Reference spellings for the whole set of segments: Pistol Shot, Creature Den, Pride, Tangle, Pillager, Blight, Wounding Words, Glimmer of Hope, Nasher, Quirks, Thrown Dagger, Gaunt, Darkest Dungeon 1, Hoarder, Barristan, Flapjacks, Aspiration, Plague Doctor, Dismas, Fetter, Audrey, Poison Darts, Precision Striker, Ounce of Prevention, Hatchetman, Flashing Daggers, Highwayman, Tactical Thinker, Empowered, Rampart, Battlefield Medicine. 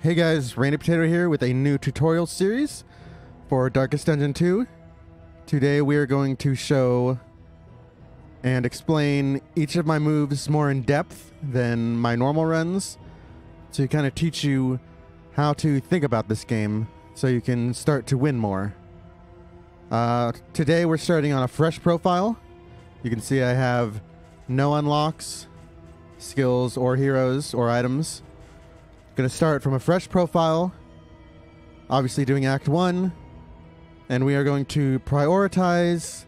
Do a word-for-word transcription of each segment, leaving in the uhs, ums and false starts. Hey guys, Randy Potato here with a new tutorial series for Darkest Dungeon two. Today we are going to show and explain each of my moves more in depth than my normal runs, to kind of teach you how to think about this game so you can start to win more. Uh, today we're starting on a fresh profile. You can see I have no unlocks, skills or heroes or items. Going to start from a fresh profile, obviously doing act one, and we are going to prioritize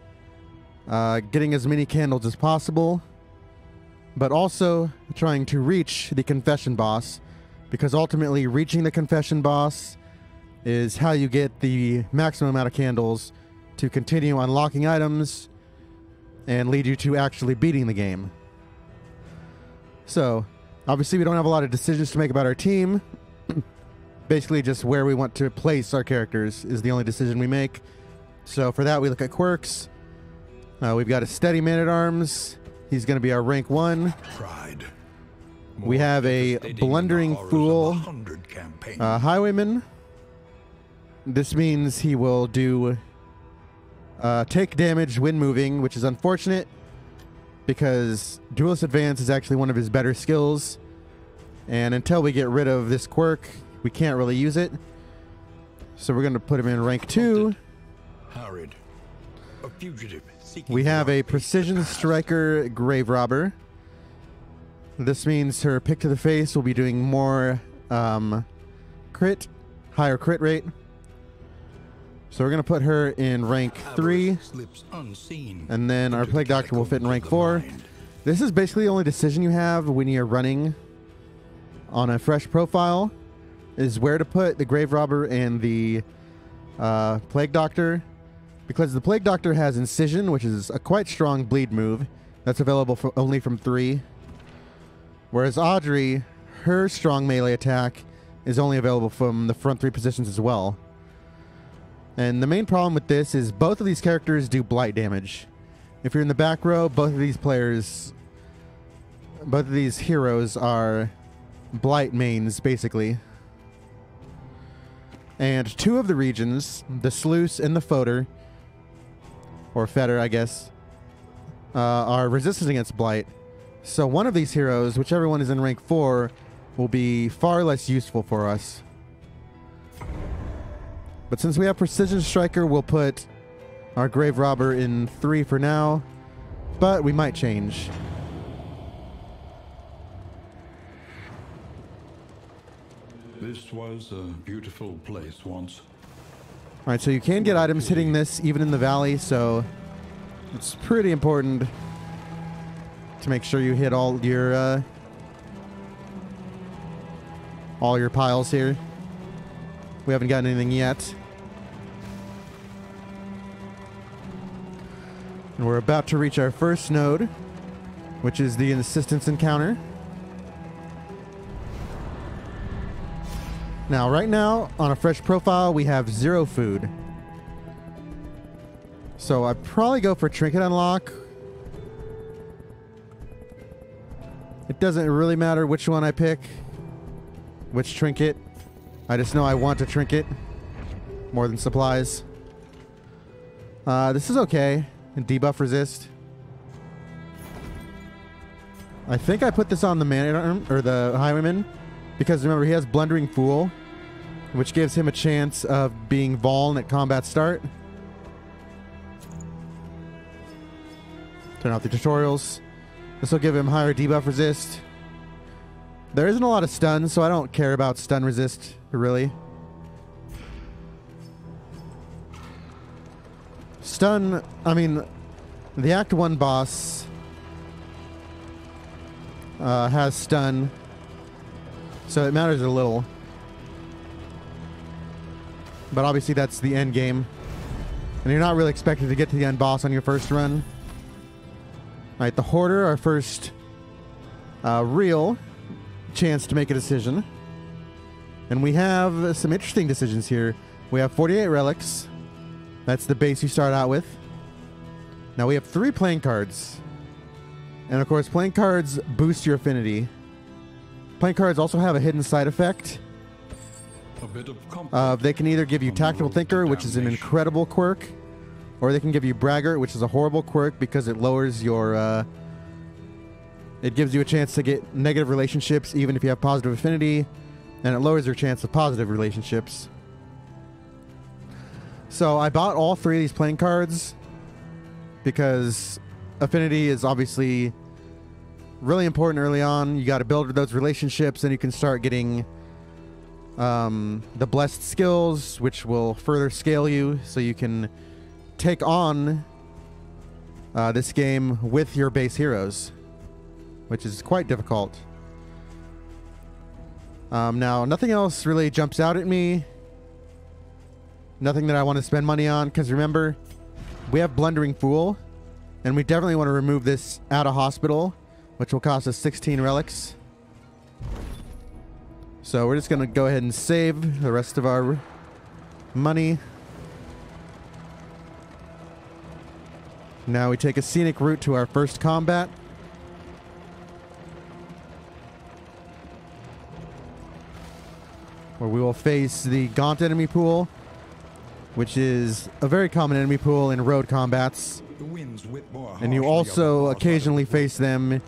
uh, getting as many candles as possible, but also trying to reach the confession boss, because ultimately reaching the confession boss is how you get the maximum amount of candles to continue unlocking items and lead you to actually beating the game. So obviously, we don't have a lot of decisions to make about our team. Basically, just where we want to place our characters is the only decision we make. So for that, we look at Quirks. Uh, we've got a steady man-at-arms. He's going to be our rank one. Pride. We have a Blundering Fool, uh, Highwayman. This means he will do uh, take damage when moving, which is unfortunate, because Duelist Advance is actually one of his better skills, and until we get rid of this quirk, we can't really use it. So we're going to put him in rank two. We have a Precision Striker Grave Robber. This means her Pick to the Face will be doing more um, crit, higher crit rate. So we're going to put her in rank three, and then our Plague Doctor will fit in rank four. This is basically the only decision you have when you're running on a fresh profile, is where to put the Grave Robber and the uh, Plague Doctor, because the Plague Doctor has Incision, which is a quite strong bleed move that's available for only from three, whereas Audrey, her strong melee attack is only available from the front three positions as well. And the main problem with this is both of these characters do blight damage. If you're in the back row, both of these players, both of these heroes are blight mains, basically. And two of the regions, the Sluice and the Hoarder, or Fetter, I guess, uh, are resistant against blight. So one of these heroes, whichever one is in rank four, will be far less useful for us. But since we have Precision Striker, we'll put our Grave Robber in three for now, but we might change. This was a beautiful place once. All right, so you can get items hitting this even in the valley, so it's pretty important to make sure you hit all your uh, all your piles here. We haven't gotten anything yet. And we're about to reach our first node, which is the Insistence Encounter. Now, right now, on a fresh profile, we have zero food. So I'd probably go for Trinket Unlock. It doesn't really matter which one I pick, which trinket. I just know I want a trinket more than supplies. Uh, this is okay. And debuff resist. I think I put this on the man or the Highwayman, because remember he has Blundering Fool, which gives him a chance of being vuln at combat start. Turn off the tutorials. This will give him higher debuff resist. There isn't a lot of stuns, so I don't care about stun resist, really. Stun, I mean, the Act one boss uh, has stun, so it matters a little. But obviously that's the end game, and you're not really expected to get to the end boss on your first run. All right, the Hoarder, our first uh, real chance to make a decision, and we have some interesting decisions here. We have forty-eight relics. That's the base you start out with. Now we have three playing cards, and of course playing cards boost your affinity. Playing cards also have a hidden side effect Uh, they can either give you Tactical Thinker, which is an incredible quirk, or they can give you Braggart, which is a horrible quirk because it lowers your... Uh, it gives you a chance to get negative relationships even if you have positive affinity, and it lowers your chance of positive relationships. So I bought all three of these playing cards because affinity is obviously really important early on. You got to build those relationships, and you can start getting um, the blessed skills, which will further scale you, so you can take on uh, this game with your base heroes, which is quite difficult. Um, now, nothing else really jumps out at me. Nothing that I want to spend money on, because remember, we have Blundering Fool, and we definitely want to remove this out of hospital, which will cost us sixteen relics. So we're just going to go ahead and save the rest of our money. Now we take a scenic route to our first combat. Where we will face the Gaunt enemy pool, which is a very common enemy pool in road combats. And you also occasionally face them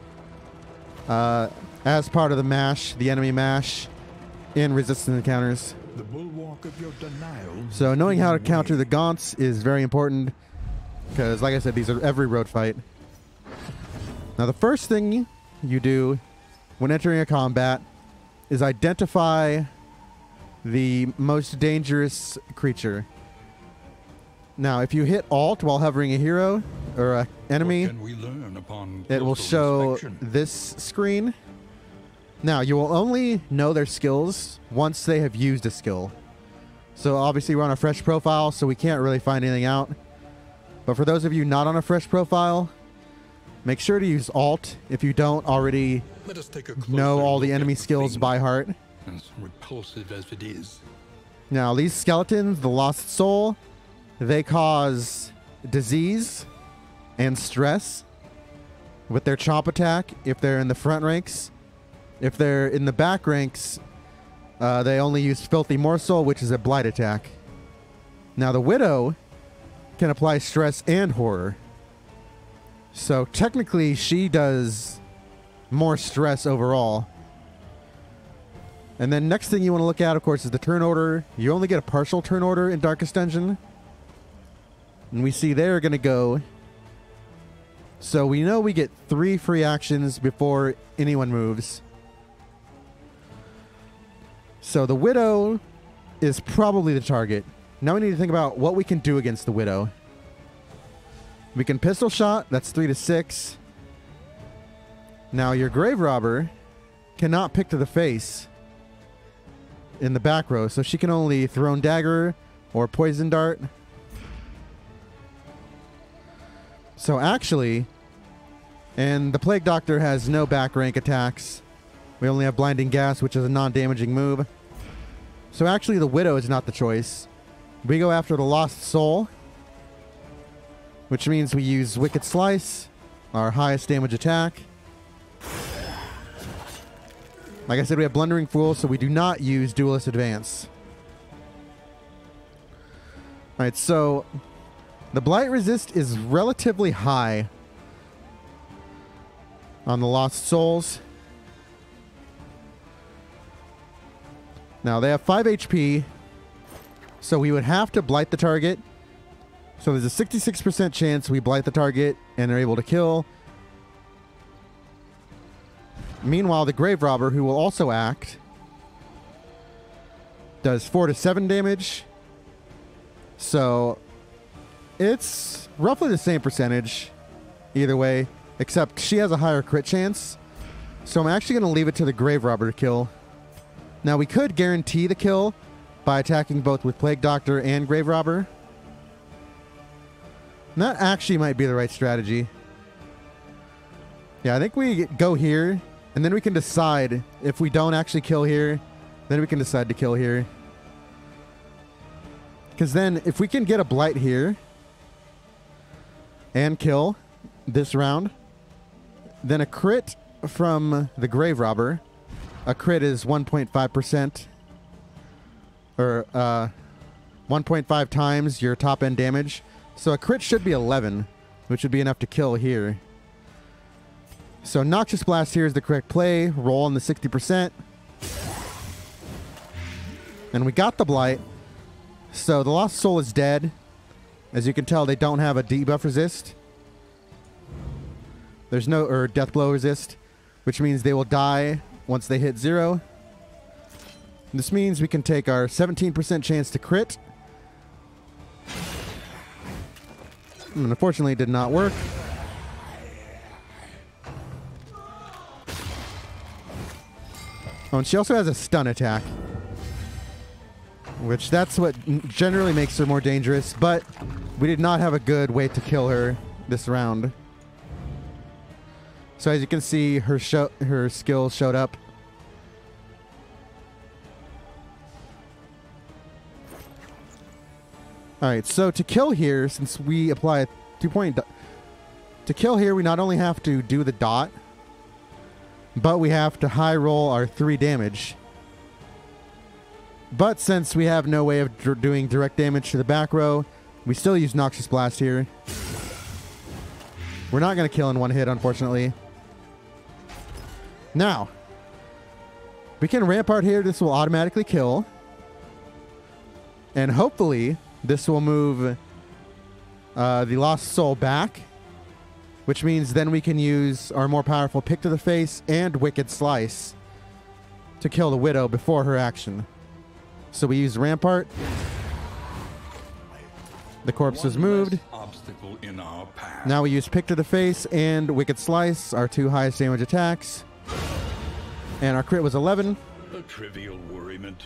uh, as part of the MASH, the enemy MASH, in resistance encounters. So knowing how to counter the Gaunts is very important, because like I said, these are every road fight. Now the first thing you do when entering a combat is identify the most dangerous creature. Now, if you hit Alt while hovering a hero or an enemy, it will show this screen. Now, you will only know their skills once they have used a skill. So obviously we're on a fresh profile, so we can't really find anything out. But for those of you not on a fresh profile, make sure to use Alt if you don't already know all the enemy skills by heart. As repulsive as it is. Now, these skeletons, the Lost Soul, they cause disease and stress with their chomp attack if they're in the front ranks. If they're in the back ranks, uh, they only use Filthy Morsel, which is a Blight attack. Now, the Widow can apply stress and horror. So, technically, she does more stress overall. And then next thing you want to look at, of course, is the turn order. You only get a partial turn order in Darkest Dungeon. And we see they're going to go. So we know we get three free actions before anyone moves. So the Widow is probably the target. Now we need to think about what we can do against the Widow. We can Pistol Shot. That's three to six. Now your Grave Robber cannot Pick to the Face in the back row, so she can only Thrown Dagger or Poison Dart. So actually, and the Plague Doctor has no back rank attacks. We only have Blinding Gas, which is a non-damaging move. So actually the Widow is not the choice. We go after the Lost Soul, which means we use Wicked Slice, our highest damage attack. Like I said, we have Blundering Fool, so we do not use Duelist Advance. Alright, so the Blight resist is relatively high on the Lost Souls. Now, they have five H P, so we would have to Blight the target. So there's a sixty-six percent chance we Blight the target and are able to kill. Meanwhile, the Grave Robber, who will also act, does four to seven damage. So it's roughly the same percentage either way, except she has a higher crit chance. So I'm actually going to leave it to the Grave Robber to kill. Now, we could guarantee the kill by attacking both with Plague Doctor and Grave Robber. And that actually might be the right strategy. Yeah, I think we go here. And then we can decide if we don't actually kill here, then we can decide to kill here. Because then if we can get a Blight here and kill this round, then a crit from the Grave Robber, a crit is one point five percent. or uh, one point five times your top end damage. So a crit should be eleven, which would be enough to kill here. So Noxious Blast here is the correct play. Roll on the sixty percent. And we got the Blight. So the Lost Soul is dead. As you can tell, they don't have a debuff resist. There's no, or death blow resist, which means they will die once they hit zero. This means we can take our seventeen percent chance to crit. And unfortunately, it did not work. Oh, and she also has a stun attack, which that's what generally makes her more dangerous, but we did not have a good way to kill her this round. So as you can see, her show, her skill showed up. All right, so to kill here, since we apply a two-point... To kill here, we not only have to do the dot, but we have to high roll our three damage. But since we have no way of d doing direct damage to the back row, we still use Noxious Blast here. We're not going to kill in one hit, unfortunately. Now, we can Rampart here. This will automatically kill. And hopefully, this will move uh, the Lost Soul back, which means then we can use our more powerful Pick to the Face and Wicked Slice to kill the Widow before her action. So we use Rampart. The corpse was moved. Obstacle in our path. Now we use Pick to the Face and Wicked Slice, our two highest damage attacks. And our crit was eleven. A trivial worriment.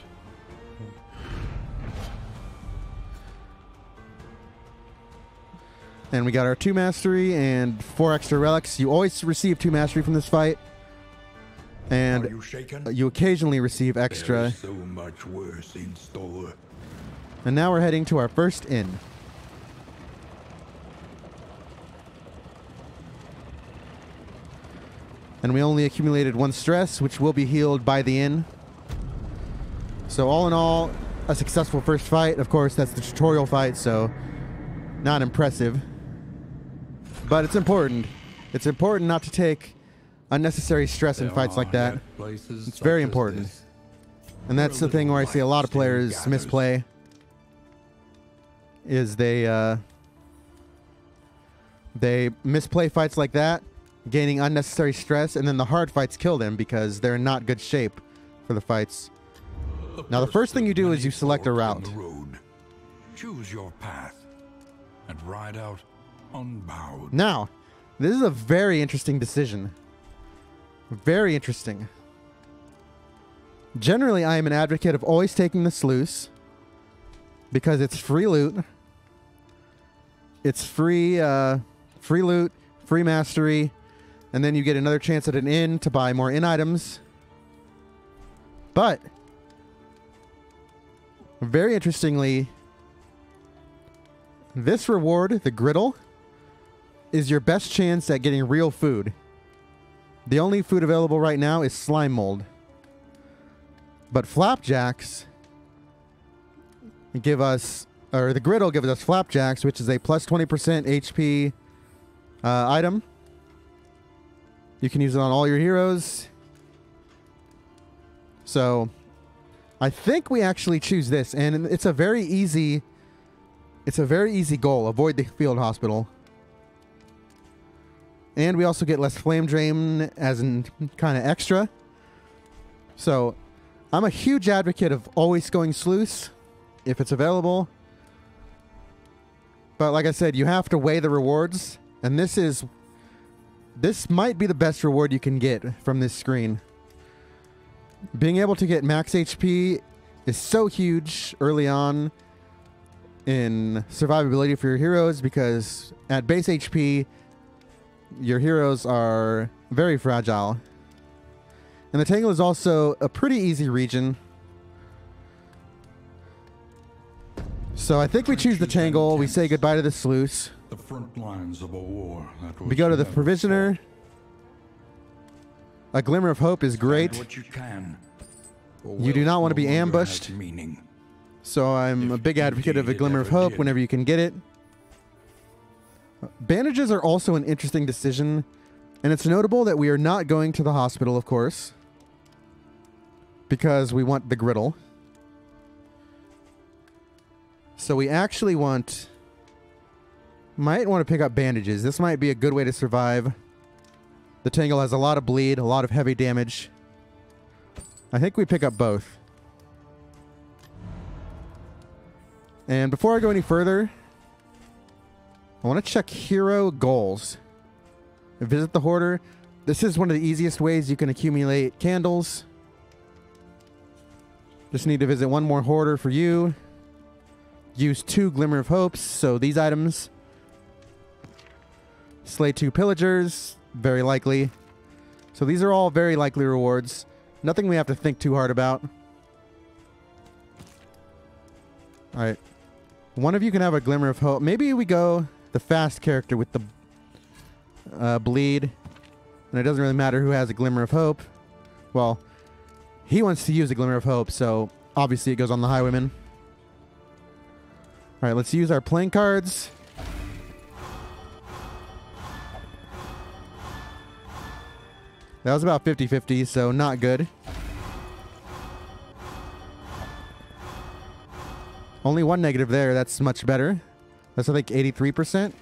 And we got our two mastery and four extra relics. You always receive two mastery from this fight. And you, you occasionally receive extra. So much worse in store. And now we're heading to our first inn. And we only accumulated one stress, which will be healed by the inn. So all in all, a successful first fight. Of course, that's the tutorial fight, so not impressive. But it's important. It's important not to take unnecessary stress in fights like that. It's very important. And that's the thing where I see a lot of players misplay, is they uh, they misplay fights like that, gaining unnecessary stress, and then the hard fights kill them because they're in not good shape for the fights. Now the first thing you do is you select a route. Choose your path and ride out unbowed. Now, this is a very interesting decision. Very interesting. Generally, I am an advocate of always taking the Sluice because it's free loot. It's free, uh, free loot, free mastery, and then you get another chance at an inn to buy more inn items. But very interestingly, this reward, the Griddle, is your best chance at getting real food. The only food available right now is slime mold. But flapjacks give us, or the Griddle gives us flapjacks, which is a plus twenty percent H P uh, item. You can use it on all your heroes. So I think we actually choose this, and it's a very easy, it's a very easy goal. Avoid the field hospital. And we also get less flame drain as in kind of extra. So I'm a huge advocate of always going Sluice if it's available. But like I said, you have to weigh the rewards. And this is, this might be the best reward you can get from this screen. Being able to get max H P is so huge early on in survivability for your heroes, because at base H P, your heroes are very fragile. And the Tangle is also a pretty easy region. So I think we choose the Tangle. We say goodbye to the Sluice. The front lines of a war. That was we go to the Provisioner. A Glimmer of Hope is great. You do not want to be ambushed. So I'm a big advocate of a Glimmer of Hope whenever you can get it. Bandages are also an interesting decision, and it's notable that we are not going to the hospital, of course, because we want the Griddle. So we actually want... might want to pick up Bandages. This might be a good way to survive. The Tangle has a lot of bleed, a lot of heavy damage. I think we pick up both. And before I go any further, I want to check hero goals. Visit the Hoarder. This is one of the easiest ways you can accumulate candles. Just need to visit one more Hoarder for you. Use two Glimmer of Hopes, so these items. Slay two Pillagers, very likely. So these are all very likely rewards. Nothing we have to think too hard about. Alright. One of you can have a Glimmer of Hope. Maybe we go the fast character with the uh, bleed. And it doesn't really matter who has a Glimmer of Hope. Well, he wants to use a Glimmer of Hope, so obviously it goes on the Highwayman. Alright, let's use our playing cards. That was about fifty fifty, so not good. Only one negative there, that's much better. That's, I think, eighty-three percent.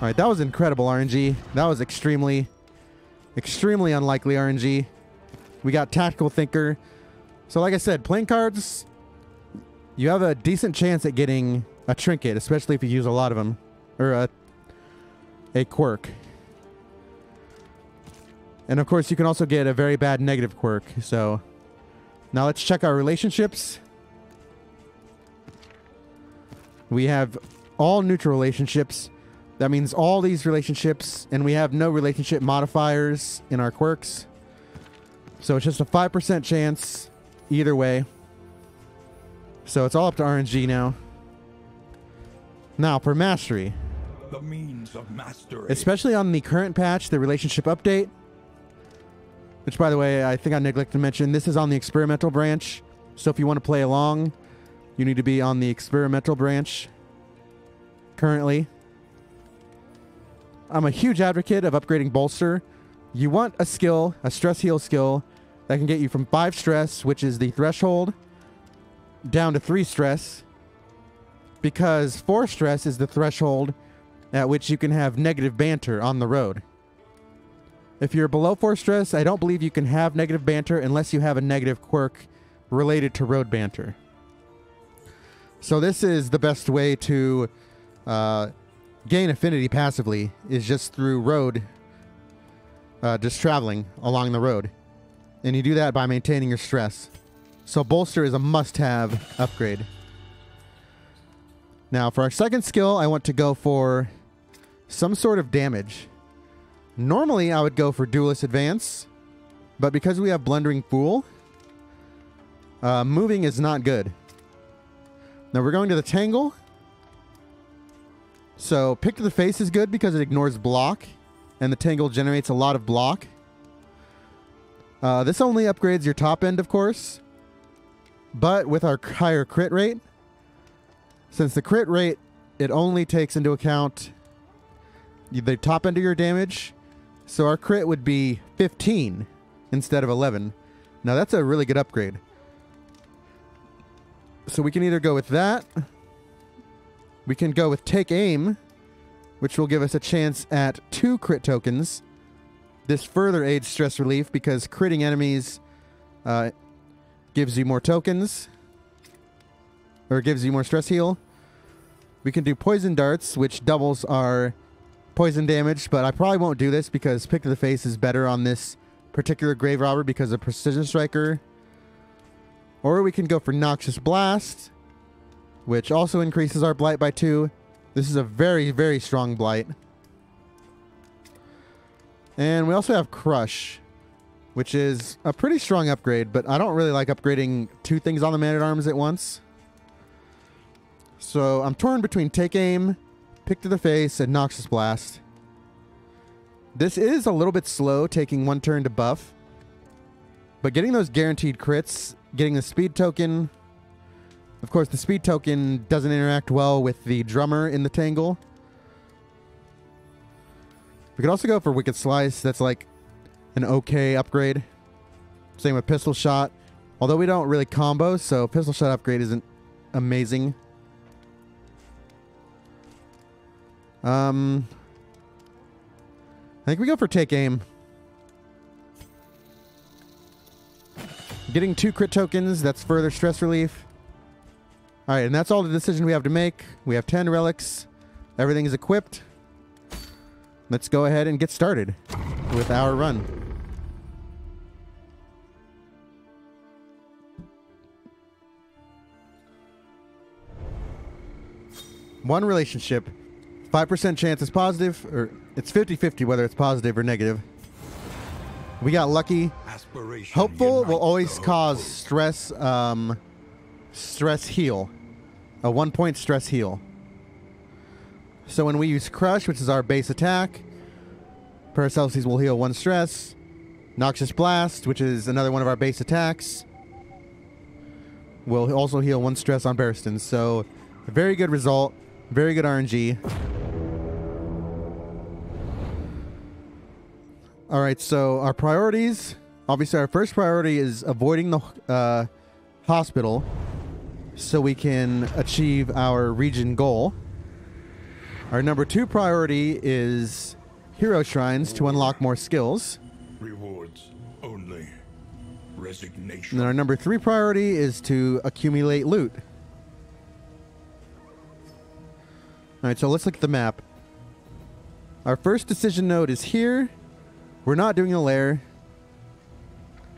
Alright, that was incredible R N G. That was extremely, extremely unlikely R N G. We got Tactical Thinker. So like I said, playing cards, you have a decent chance at getting a trinket, especially if you use a lot of them, or a, a quirk. And of course, you can also get a very bad negative quirk. So now let's check our relationships. We have all neutral relationships. That means all these relationships, and we have no relationship modifiers in our quirks. So it's just a five percent chance either way. So it's all up to R N G now. Now for mastery. The means of mastery. Especially on the current patch, the relationship update. Which, by the way, I think I neglected to mention, this is on the experimental branch. So if you want to play along, you need to be on the experimental branch currently. I'm a huge advocate of upgrading Bolster. You want a skill, a stress heal skill, that can get you from five stress, which is the threshold, down to three stress, because four stress is the threshold at which you can have negative banter on the road. If you're below four stress, I don't believe you can have negative banter unless you have a negative quirk related to road banter. So this is the best way to uh, gain affinity passively, is just through road, uh, just traveling along the road. And you do that by maintaining your stress. So Bolster is a must-have upgrade. Now for our second skill, I want to go for some sort of damage. Normally I would go for Duelist Advance, but because we have Blundering Fool, uh, moving is not good. Now we're going to the Tangle. So Pick to the Face is good because it ignores block, and the Tangle generates a lot of block. Uh, this only upgrades your top end, of course, but with our higher crit rate, since the crit rate, it only takes into account the top end of your damage, so our crit would be fifteen instead of eleven. Now that's a really good upgrade. So we can either go with that, we can go with Take Aim, which will give us a chance at two crit tokens. This further aids stress relief because critting enemies uh, gives you more tokens, or gives you more stress heal. We can do Poison Darts, which doubles our poison damage, but I probably won't do this because Pick to the Face is better on this particular Grave Robber because of Precision Striker. Or we can go for Noxious Blast, which also increases our Blight by two. This is a very, very strong Blight. And we also have Crush, which is a pretty strong upgrade, but I don't really like upgrading two things on the Man-at-Arms at once. So I'm torn between Take Aim, Pick to the Face, and Noxious Blast. This is a little bit slow, taking one turn to buff, But getting those guaranteed crits, getting the speed token. Of course, the speed token doesn't interact well with the drummer in the Tangle. We could also go for Wicked Slice. That's like an okay upgrade. Same with Pistol Shot. Although we don't really combo, so Pistol Shot upgrade isn't amazing. Um, I think we go for Take Aim. Getting two crit tokens, that's further stress relief. All right, and that's all the decision we have to make. We have ten relics. Everything is equipped. Let's go ahead and get started with our run. One relationship. five percent chance is positive, or it's fifty fifty whether it's positive or negative. We got lucky. Aspiration Hopeful will always cause stress, um, stress heal. A one point stress heal. So when we use Crush, which is our base attack, Paracelsus will heal one stress. Noxious Blast, which is another one of our base attacks, will also heal one stress on Barristan. So, a very good result. Very good R N G. Alright, so our priorities. Obviously, our first priority is avoiding the uh, hospital so we can achieve our region goal. Our number two priority is hero shrines to unlock more skills. Rewards only. Resignation. And our number three priority is to accumulate loot. Alright, so let's look at the map. Our first decision node is here. We're not doing a lair.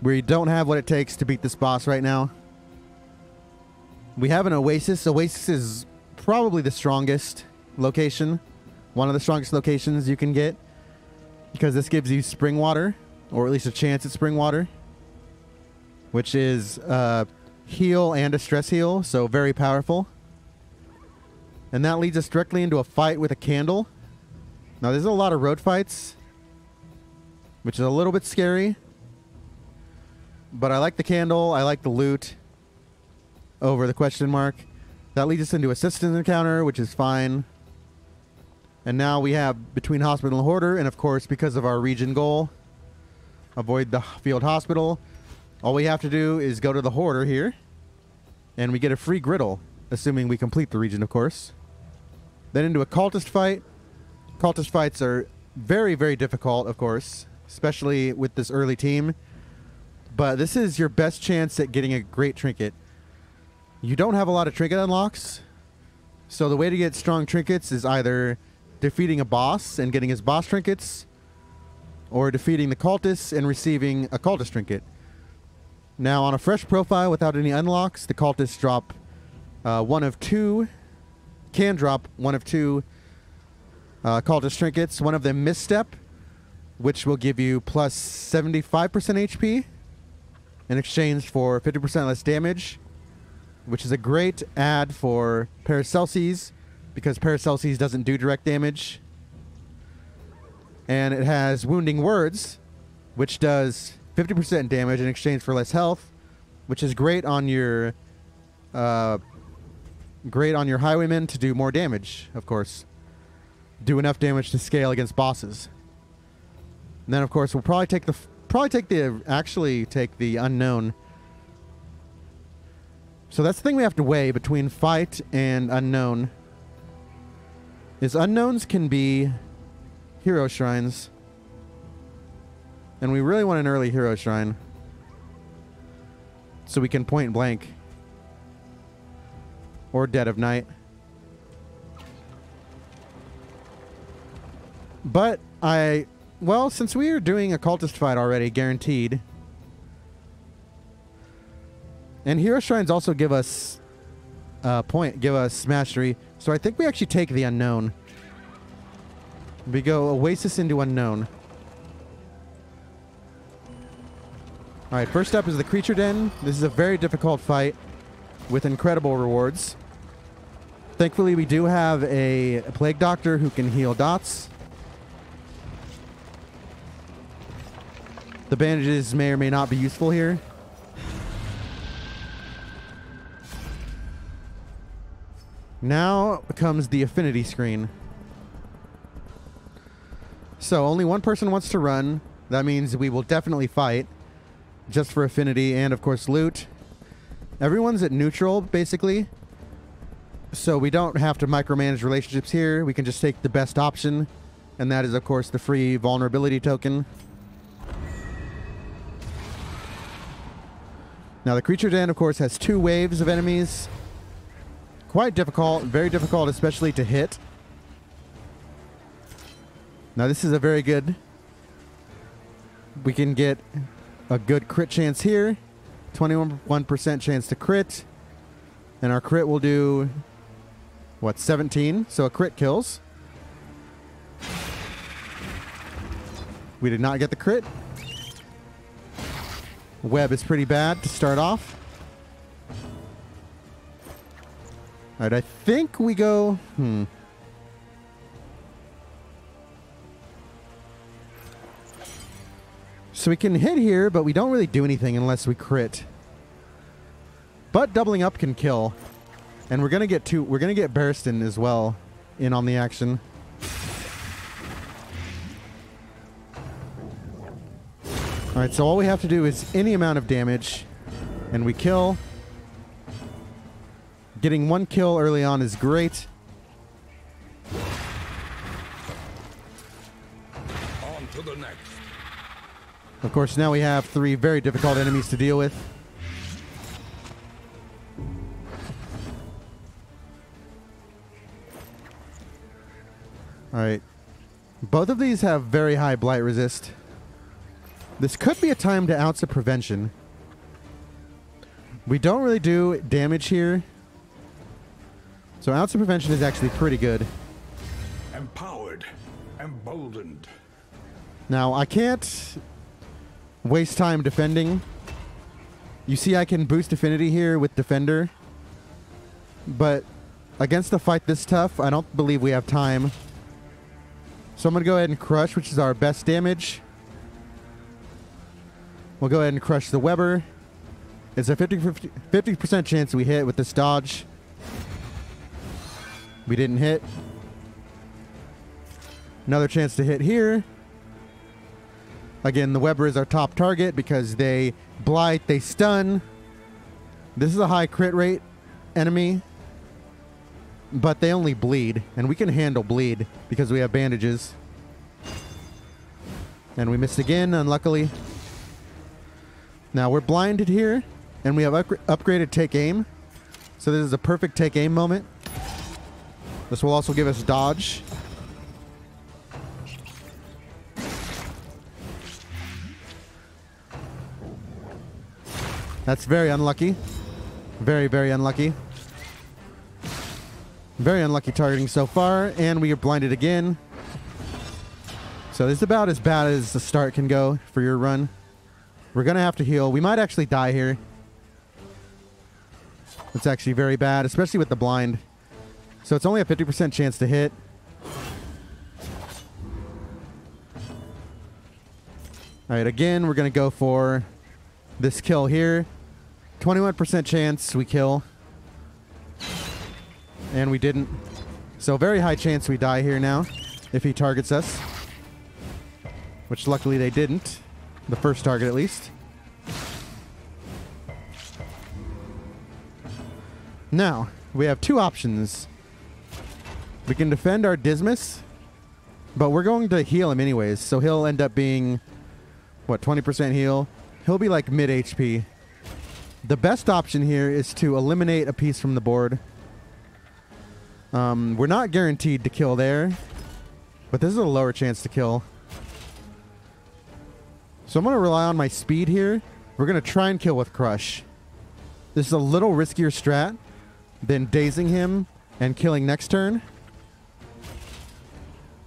We don't have what it takes to beat this boss right now. We have an Oasis. Oasis is probably the strongest location. One of the strongest locations you can get. Because this gives you spring water. Or at least a chance at spring water. Which is a heal and a stress heal. So very powerful. And that leads us directly into a fight with a candle. Now, there's a lot of road fights, which is a little bit scary. But I like the candle. I like the loot over the question mark. That leads us into a assistance encounter, which is fine. And now we have between hospital and hoarder. And, of course, because of our region goal, avoid the field hospital. All we have to do is go to the hoarder here. And we get a free griddle, assuming we complete the region, of course. Then into a cultist fight. Cultist fights are very, very difficult, of course, especially with this early team. But this is your best chance at getting a great trinket. You don't have a lot of trinket unlocks, so the way to get strong trinkets is either defeating a boss and getting his boss trinkets, or defeating the cultists and receiving a cultist trinket. Now, on a fresh profile without any unlocks, the cultists drop Uh, one of two, can drop one of two uh, cultist trinkets. One of them misstep, which will give you plus seventy-five percent H P in exchange for fifty percent less damage, which is a great add for Paracelsus, because Paracelsus doesn't do direct damage. And it has Wounding Words, which does fifty percent damage in exchange for less health, which is great on your... Uh, Great on your Highwayman to do more damage, of course. Do enough damage to scale against bosses. And then, of course, we'll probably take the... Probably take the... Actually, take the unknown. So that's the thing we have to weigh between fight and unknown. Is unknowns can be hero shrines. And we really want an early hero shrine. So we can point blank. Or Dead of Night. But I... Well, since we are doing a cultist fight already, guaranteed. And hero shrines also give us... Uh, point. Give us mastery. So I think we actually take the unknown. We go Oasis into unknown. Alright, first up is the creature den. This is a very difficult fight with incredible rewards. Thankfully, we do have a Plague Doctor who can heal dots. The The bandages may or may not be useful here. Now comes the affinity screen. So only one person wants to run. That means we will definitely fight just for affinity and, of course, loot. Everyone's at neutral, basically. So we don't have to micromanage relationships here. We can just take the best option. And that is, of course, the free vulnerability token. Now, the creature den, of course, has two waves of enemies. Quite difficult. Very difficult, especially to hit. Now, this is a very good... We can get a good crit chance here. twenty-one percent chance to crit. And our crit will do, what, seventeen? So a crit kills. We did not get the crit. Web is pretty bad to start off. All right, I think we go... Hmm. So we can hit here, but we don't really do anything unless we crit. But doubling up can kill. And we're going to get two... We're going to get Barristan as well in on the action. All right, so all we have to do is any amount of damage, and we kill. Getting one kill early on is great. On to the next. Of course, now we have three very difficult enemies to deal with. All right. Both of these have very high blight resist. This could be a time to ounce of prevention. We don't really do damage here. So ounce of prevention is actually pretty good. Empowered, emboldened. Now I can't waste time defending. You see I can boost affinity here with Defender. But against the fight this tough, I don't believe we have time. So I'm going to go ahead and Crush, which is our best damage. We'll go ahead and Crush the Weber. It's a fifty percent chance we hit with this dodge. We didn't hit. Another chance to hit here. Again, the Weber is our top target because they blight, they stun. This is a high crit rate enemy, but they only bleed, and we can handle bleed because we have bandages. And we missed again, unluckily. Now we're blinded here, and we have up upgraded Take Aim. So this is a perfect Take Aim moment. This will also give us dodge. That's very unlucky. Very, very unlucky. Very unlucky targeting so far, and we are blinded again. So this is about as bad as the start can go for your run. We're going to have to heal. We might actually die here. It's actually very bad, especially with the blind. So it's only a fifty percent chance to hit. All right, again, we're going to go for this kill here. twenty-one percent chance we kill. And we didn't. So very high chance we die here now if he targets us, which luckily they didn't. The first target, at least. Now, we have two options. We can defend our Dismas, but we're going to heal him anyways, so he'll end up being, what, twenty percent heal? He'll be like mid-H P. The best option here is to eliminate a piece from the board. Um, we're not guaranteed to kill there, but this is a lower chance to kill. So I'm going to rely on my speed here. We're going to try and kill with Crush. This is a little riskier strat than dazing him and killing next turn.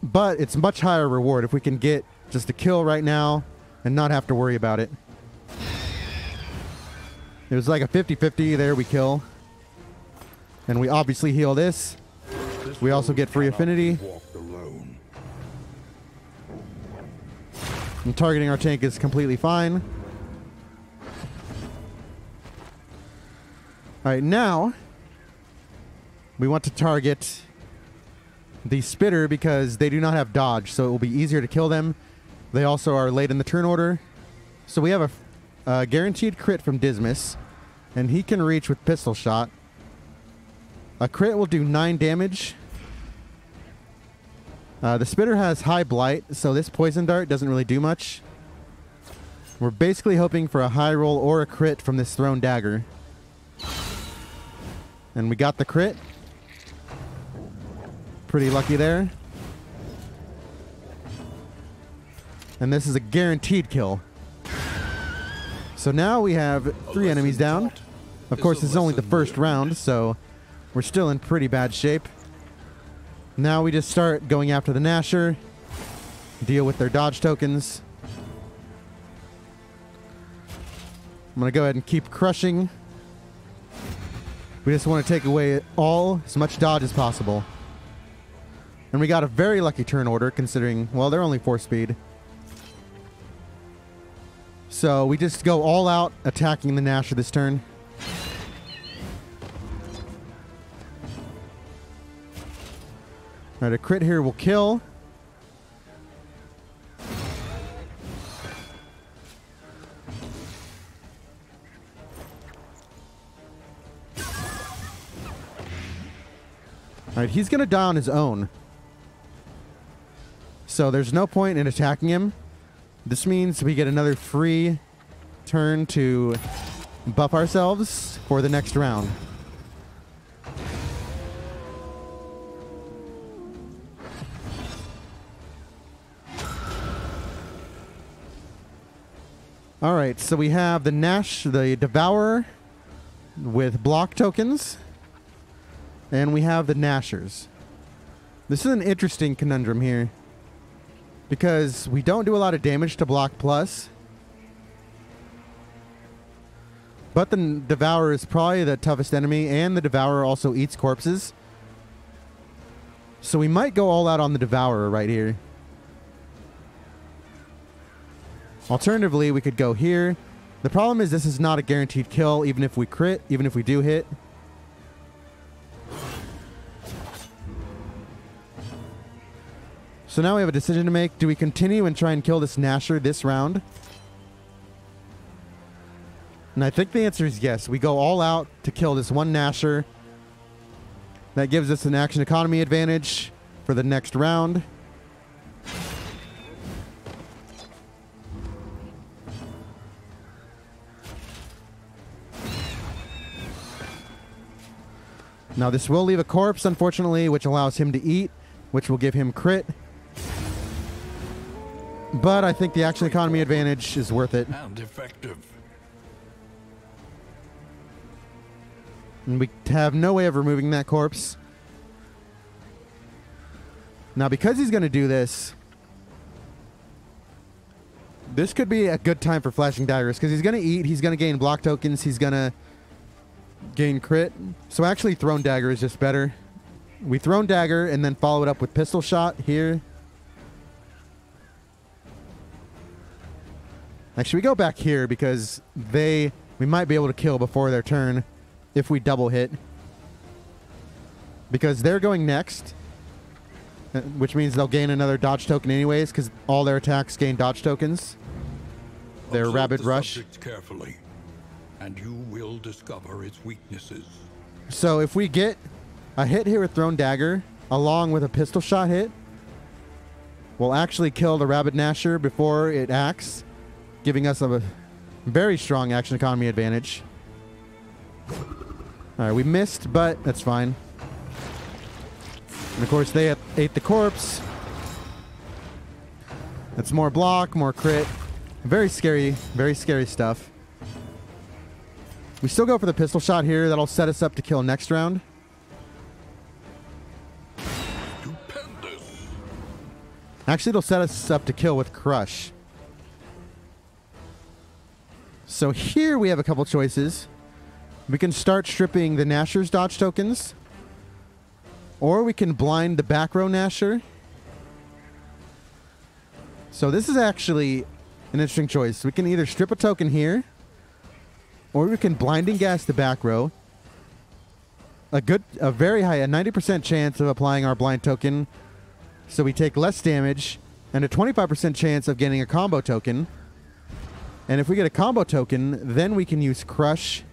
But it's much higher reward if we can get just a kill right now and not have to worry about it. It was like a fifty fifty. There we kill. And we obviously heal this. We also get free affinity. And targeting our tank is completely fine. Alright, now we want to target the spitter because they do not have dodge, so it will be easier to kill them. They also are late in the turn order. So we have a uh, guaranteed crit from Dismas, and he can reach with Pistol Shot. A crit will do nine damage. Uh, the spitter has high blight, so this poison dart doesn't really do much. We're basically hoping for a high roll or a crit from this thrown dagger. And we got the crit. Pretty lucky there. And this is a guaranteed kill. So now we have three enemies down. Of course, this is only the first round, so we're still in pretty bad shape. Now we just start going after the Nasher, deal with their dodge tokens. I'm going to go ahead and keep crushing. We just want to take away all, as much dodge as possible. And we got a very lucky turn order considering, well, they're only four speed. So we just go all out attacking the Nasher this turn. Alright, a crit here will kill. Alright, he's going to die on his own. So there's no point in attacking him. This means we get another free turn to buff ourselves for the next round. All right, so we have the Nash, the Devourer with block tokens, and we have the Nashers. This is an interesting conundrum here because we don't do a lot of damage to block plus, but the Devourer is probably the toughest enemy, and the Devourer also eats corpses. So we might go all out on the Devourer right here. Alternatively, we could go here. The problem is this is not a guaranteed kill, even if we crit, even if we do hit. So now we have a decision to make. Do we continue and try and kill this Nasher this round? And I think the answer is yes. We go all out to kill this one Nasher. That gives us an action economy advantage for the next round. Now this will leave a corpse, unfortunately, which allows him to eat, which will give him crit. But I think the action economy advantage is worth it. And effective. And we have no way of removing that corpse. Now because he's going to do this, this could be a good time for flashing daggers, because he's going to eat, he's going to gain block tokens, he's going to gain crit. So actually thrown dagger is just better. We thrown dagger and then follow it up with pistol shot here. Actually, we go back here because they we might be able to kill before their turn if we double hit, because they're going next, which means they'll gain another dodge token anyways, because all their attacks gain dodge tokens. Their rapid rush. Carefully. And you will discover its weaknesses. So if we get a hit here with Thrown Dagger, along with a pistol shot hit, we'll actually kill the Rabid Nasher before it acts, giving us a very strong action economy advantage. Alright, we missed, but that's fine. And of course they ate the corpse. That's more block, more crit. Very scary, very scary stuff. We still go for the pistol shot here. That'll set us up to kill next round. Stupendous. Actually, it'll set us up to kill with Crush. So here we have a couple choices. We can start stripping the Nasher's dodge tokens, or we can blind the back row Nasher. So this is actually an interesting choice. We can either strip a token here, or we can blinding gas the back row. A good, a very high, a ninety percent chance of applying our blind token, so we take less damage, and a twenty-five percent chance of getting a combo token. And if we get a combo token, then we can use Crush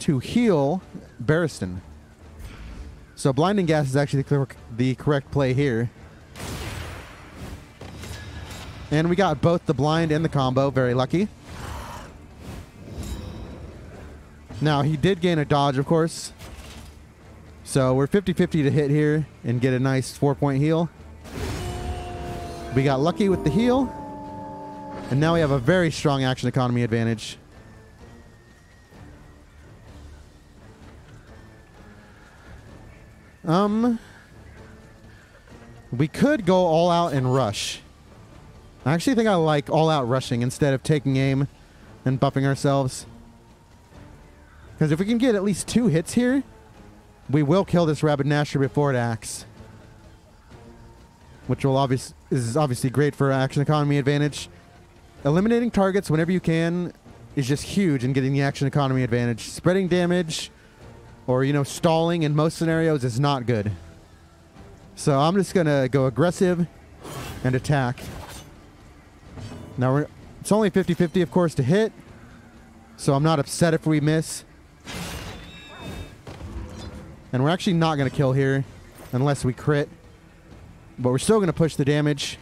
to heal Barristan. So blinding gas is actually the, the correct play here. And we got both the blind and the combo. Very lucky. Now, he did gain a dodge, of course. So we're fifty fifty to hit here and get a nice four-point heal. We got lucky with the heal. And now we have a very strong action economy advantage. Um, we could go all out and rush. I actually think I like all out rushing instead of taking aim and buffing ourselves. Because if we can get at least two hits here, we will kill this rabid Nasher before it acts. Which will obvious is obviously great for action economy advantage. Eliminating targets whenever you can is just huge in getting the action economy advantage. Spreading damage or, you know, stalling in most scenarios is not good. So I'm just going to go aggressive and attack. Now, we're, it's only fifty fifty, of course, to hit. So I'm not upset if we miss. And we're actually not going to kill here unless we crit. But we're still going to push the damage.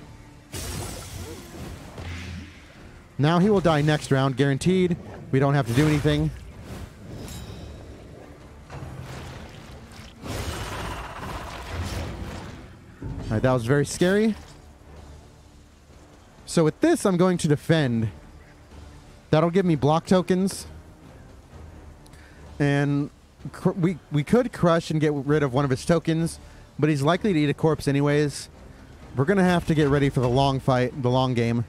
Now he will die next round, guaranteed. We don't have to do anything. Alright, that was very scary. So with this, I'm going to defend. That'll give me block tokens. And cr we, we could crush and get rid of one of his tokens, but he's likely to eat a corpse anyways. We're going to have to get ready for the long fight, the long game.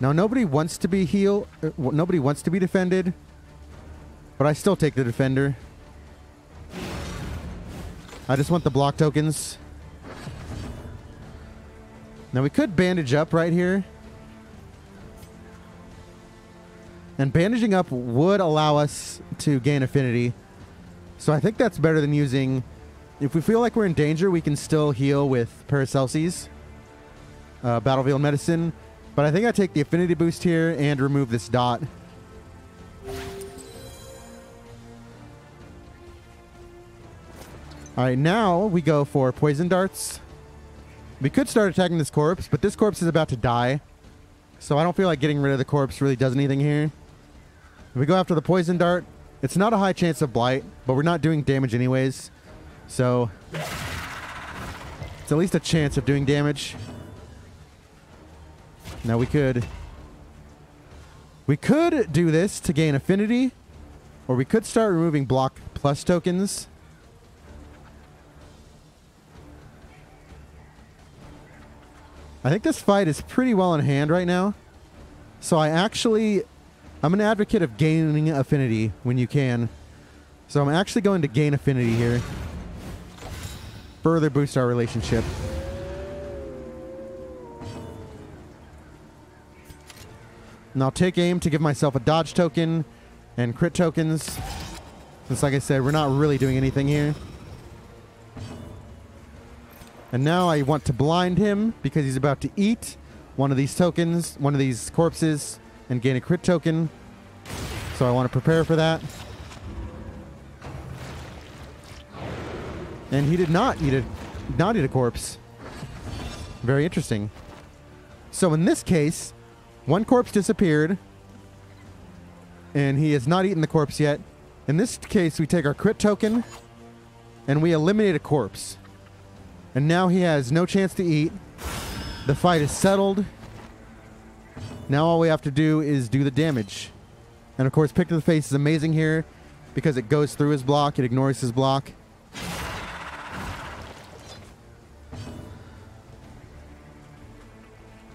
Now, nobody wants to be healed. Uh, nobody wants to be defended, but I still take the defender. I just want the block tokens. Now, we could bandage up right here. And bandaging up would allow us to gain affinity. So I think that's better than using... If we feel like we're in danger, we can still heal with Paracelsus, uh, Battlefield Medicine. But I think I take the affinity boost here and remove this dot. Alright, now we go for Poison Darts. We could start attacking this corpse, but this corpse is about to die. So I don't feel like getting rid of the corpse really does anything here. If we go after the poison dart, it's not a high chance of blight, but we're not doing damage anyways. So it's at least a chance of doing damage. Now we could... We could do this to gain affinity, or we could start removing block plus tokens. I think this fight is pretty well in hand right now. So I actually, I'm an advocate of gaining affinity when you can. So I'm actually going to gain affinity here. Further boost our relationship. And I'll take aim to give myself a dodge token and crit tokens. Since, like I said, we're not really doing anything here. And now I want to blind him because he's about to eat one of these tokens, one of these corpses, and gain a crit token. So I want to prepare for that. And he did not eat a, not eat a corpse. Very interesting. So in this case, one corpse disappeared, and he has not eaten the corpse yet. In this case, we take our crit token, and we eliminate a corpse. And now he has no chance to eat. The fight is settled. Now all we have to do is do the damage. And of course, Pick to the Face is amazing here because it goes through his block. It ignores his block.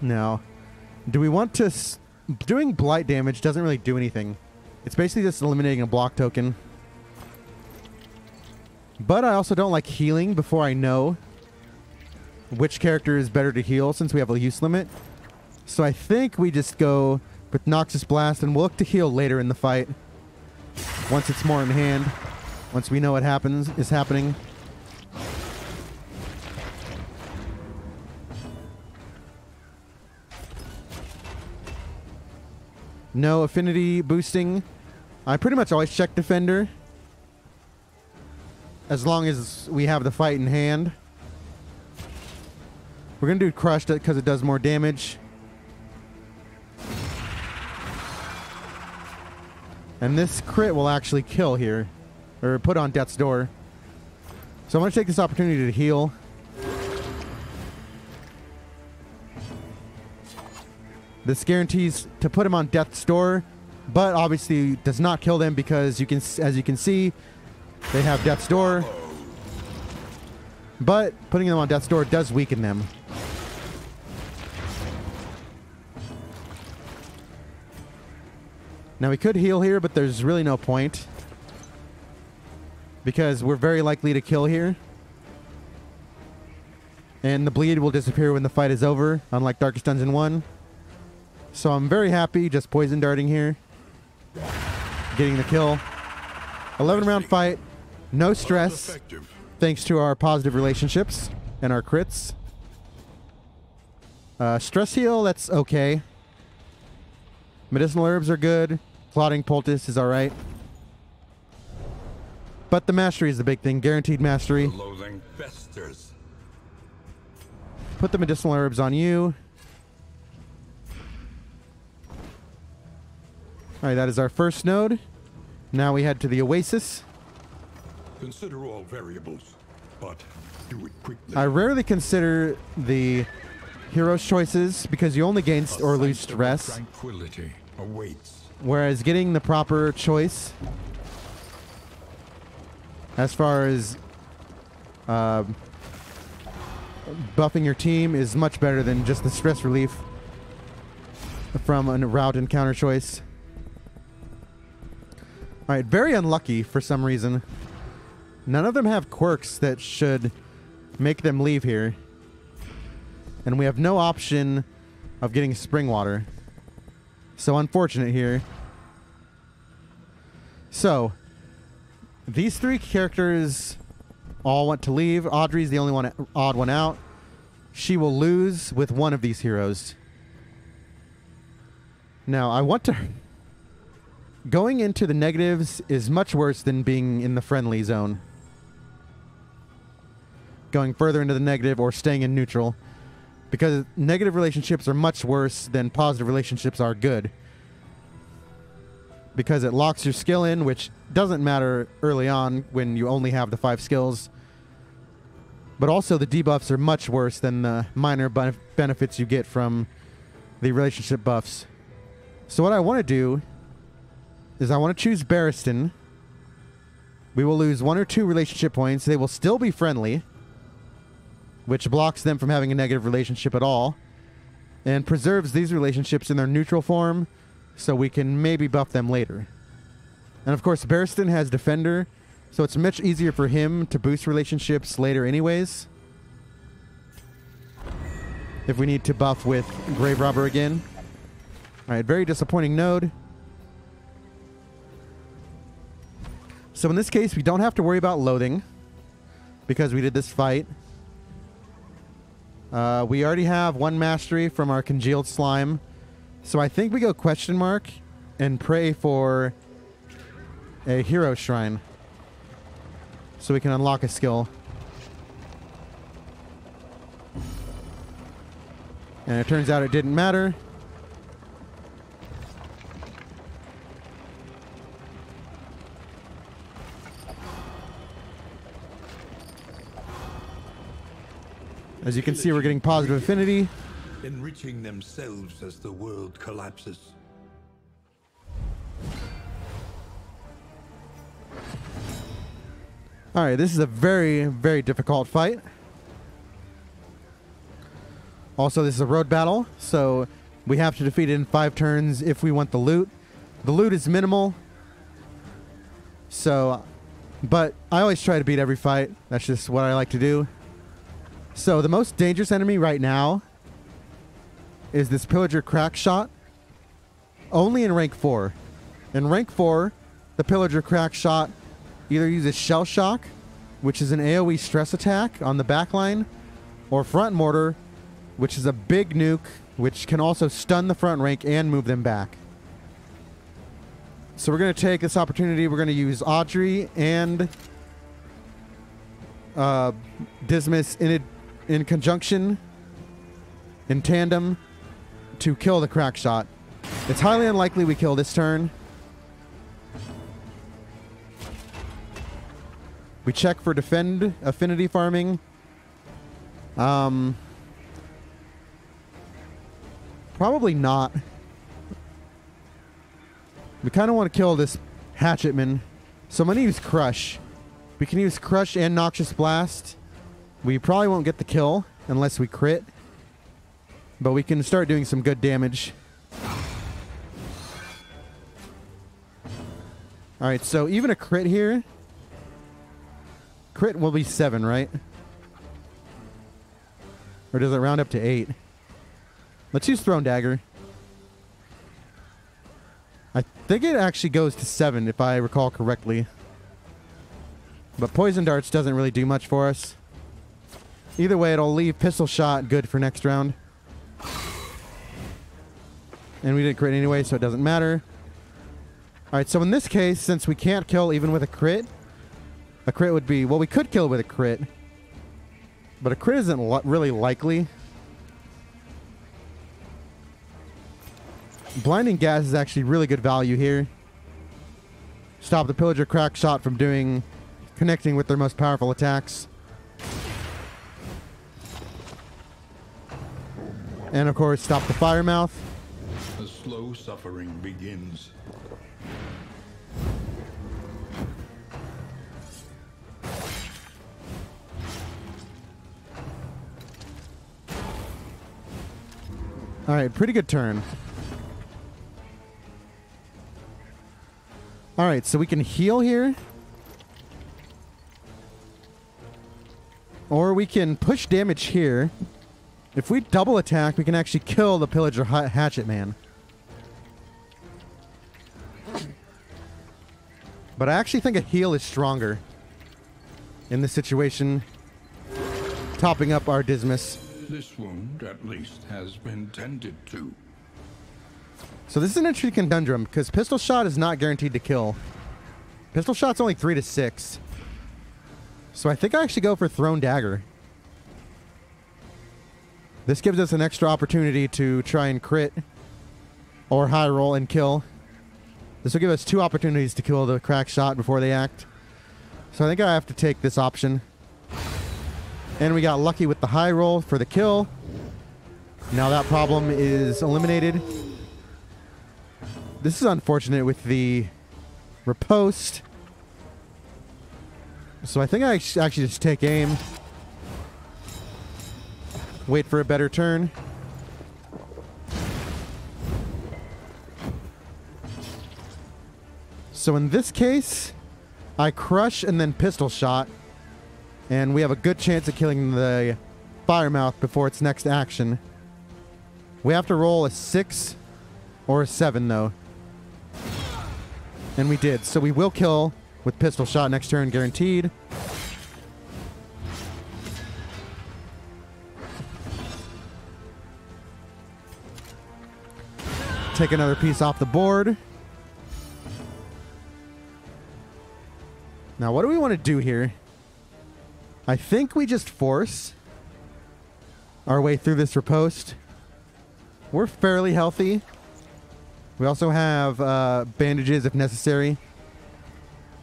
Now, do we want to... S doing blight damage doesn't really do anything. It's basically just eliminating a block token. But I also don't like healing before I know which character is better to heal since we have a use limit. So I think we just go with Noxious Blast, and we'll look to heal later in the fight. Once it's more in hand. Once we know what happens is happening. No affinity boosting. I pretty much always check Defender. As long as we have the fight in hand. We're going to do Crush because it does more damage. And this crit will actually kill here. Or put on Death's Door. So I'm going to take this opportunity to heal. This guarantees to put him on Death's Door, but obviously does not kill them because, you can, as you can see, they have Death's Door. But putting them on Death's Door does weaken them. Now we could heal here, but there's really no point. Because we're very likely to kill here. And the bleed will disappear when the fight is over, unlike Darkest Dungeon one. So I'm very happy just poison darting here. Getting the kill. eleven round fight. No stress. Thanks to our positive relationships and our crits. Uh, stress heal, that's okay. Medicinal herbs are good. Clotting poultice is alright. But the mastery is the big thing. Guaranteed mastery. Put the medicinal herbs on you. Alright, that is our first node. Now we head to the Oasis. Consider all variables, but do it quickly. I rarely consider the hero's choices because you only gain or lose stress. Tranquility awaits. Whereas getting the proper choice as far as uh, buffing your team is much better than just the stress relief from a route encounter choice. Alright, very unlucky for some reason. None of them have quirks that should make them leave here. And we have no option of getting spring water. So unfortunate here. So, these three characters all want to leave. Audrey's the only one odd one out. She will lose with one of these heroes. Now, I want to... Going into the negatives is much worse than being in the friendly zone. Going further into the negative or staying in neutral. Because negative relationships are much worse than positive relationships are good. Because it locks your skill in, which doesn't matter early on when you only have the five skills. But also the debuffs are much worse than the minor benef- benefits you get from the relationship buffs. So what I want to do is I want to choose Barristan. We will lose one or two relationship points. They will still be friendly, which blocks them from having a negative relationship at all, and preserves these relationships in their neutral form so we can maybe buff them later. And of course, Barristan has Defender, so it's much easier for him to boost relationships later anyways. If we need to buff with Grave Robber again. Alright, very disappointing node. So in this case, we don't have to worry about loathing because we did this fight. Uh, we already have one mastery from our congealed slime. So I think we go question mark and pray for a hero shrine so we can unlock a skill. And it turns out it didn't matter. As you can see, we're getting positive affinity. Enriching themselves as the world collapses. Alright, this is a very, very difficult fight. Also, this is a road battle, so we have to defeat it in five turns if we want the loot. The loot is minimal. So, but I always try to beat every fight. That's just what I like to do. So the most dangerous enemy right now is this Pillager Crack Shot, only in rank four. In rank four, the Pillager Crack Shot either uses Shell Shock, which is an AoE stress attack on the backline, or Front Mortar, which is a big nuke, which can also stun the front rank and move them back. So we're going to take this opportunity. We're going to use Audrey and uh, Dismas in it, in conjunction, in tandem, to kill the Crack Shot. It's highly unlikely we kill this turn. We check for defend affinity farming. Um, probably not. We kind of want to kill this Hatchetman, so I'm going to use Crush. We can use Crush and Noxious Blast. We probably won't get the kill unless we crit, but we can start doing some good damage. Alright, so even a crit here, crit will be seven, right? Or does it round up to eight? Let's use Thrown Dagger. I think it actually goes to seven if I recall correctly. But Poison Darts doesn't really do much for us. Either way, it'll leave Pistol Shot good for next round. And we didn't crit anyway, so it doesn't matter. Alright, so in this case, since we can't kill even with a crit, a crit would be... well, we could kill with a crit, but a crit isn't li- really likely. Blinding Gas is actually really good value here. Stop the Pillager Crack Shot from doing... connecting with their most powerful attacks. And of course, stop the Fire Mouth. The slow suffering begins. Alright, pretty good turn. Alright, so we can heal here. Or we can push damage here. If we double attack, we can actually kill the Pillager Hatchetman. But I actually think a heal is stronger in this situation, topping up our Dismas. This wound, at least, has been tended to. So this is an interesting conundrum, because Pistol Shot is not guaranteed to kill. Pistol Shot's only three to six. So I think I actually go for Thrown Dagger. This gives us an extra opportunity to try and crit or high roll and kill. This will give us two opportunities to kill the Crack Shot before they act. So I think I have to take this option. And we got lucky with the high roll for the kill. Now that problem is eliminated. This is unfortunate with the riposte. So I think I actually just take aim. Wait for a better turn. So in this case, I Crush and then Pistol Shot, and we have a good chance of killing the Fire Mouth before its next action. We have to roll a six or a seven though, and we did. So we will kill with Pistol Shot next turn, guaranteed. Take another piece off the board. Now, what do we want to do here? I think we just force our way through this riposte. We're fairly healthy. We also have uh, bandages if necessary.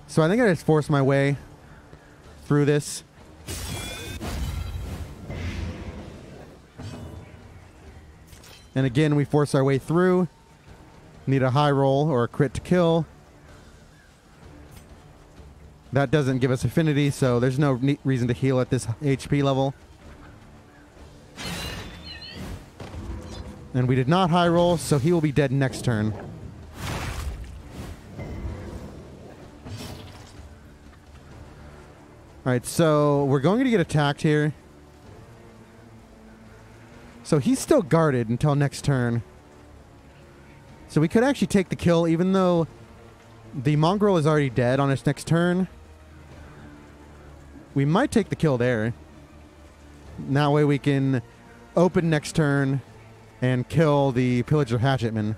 So I think I just force my way through this. And again, we force our way through. Need a high roll or a crit to kill. That doesn't give us affinity, so there's no ne- reason to heal at this H P level. And we did not high roll, so he will be dead next turn. Alright, so we're going to get attacked here. So he's still guarded until next turn. So we could actually take the kill, even though the Mongrel is already dead on its next turn. We might take the kill there. That way we can open next turn and kill the Pillager Hatchetman.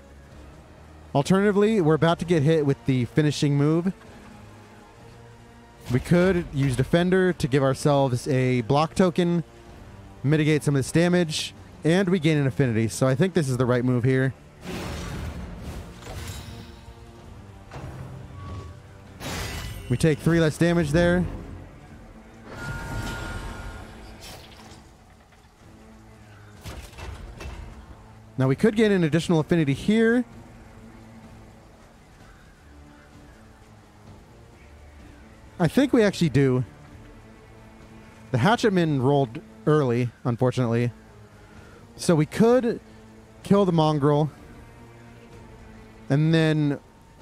Alternatively, we're about to get hit with the finishing move. We could use Defender to give ourselves a block token, mitigate some of this damage, and we gain an affinity. So I think this is the right move here. We take three less damage there. Now we could gain an additional affinity here. I think we actually do. The Hatchetman rolled early, unfortunately. So we could kill the Mongrel. And then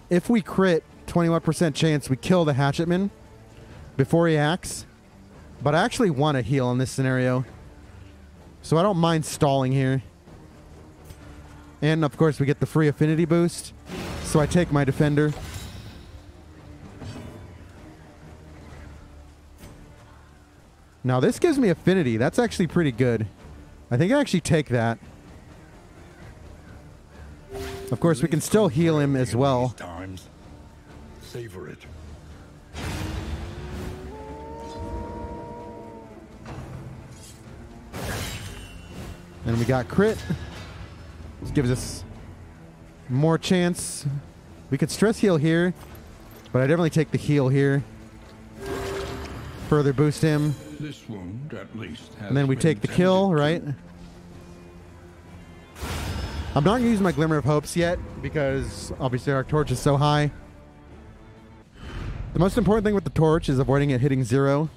if we crit, twenty-one percent chance we kill the Hatchetman before he acts. But I actually want to heal in this scenario. So I don't mind stalling here. And of course we get the free affinity boost. So I take my Defender. Now this gives me affinity. That's actually pretty good. I think I actually take that. Of course we can still heal him as well. Savor it. And we got crit. This gives us more chance. We could stress heal here, but I definitely take the heal here. Further boost him. This wound at least has, and then we take the kill, right? I'm not using my Glimmer of Hopes yet because obviously our torch is so high. The most important thing with the torch is avoiding it hitting zero.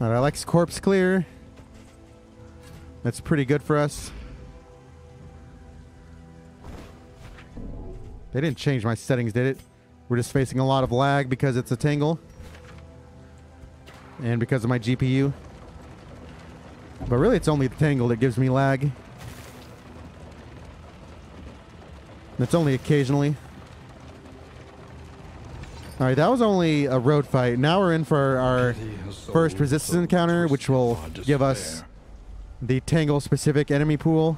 Alright, I like Corpse Clear. That's pretty good for us. They didn't change my settings, did it? We're just facing a lot of lag because it's a Tangle. And because of my G P U. But really, it's only the Tangle that gives me lag. That's only occasionally. Alright, that was only a road fight. Now we're in for our first resistance encounter, which will give us the Tangle-specific enemy pool.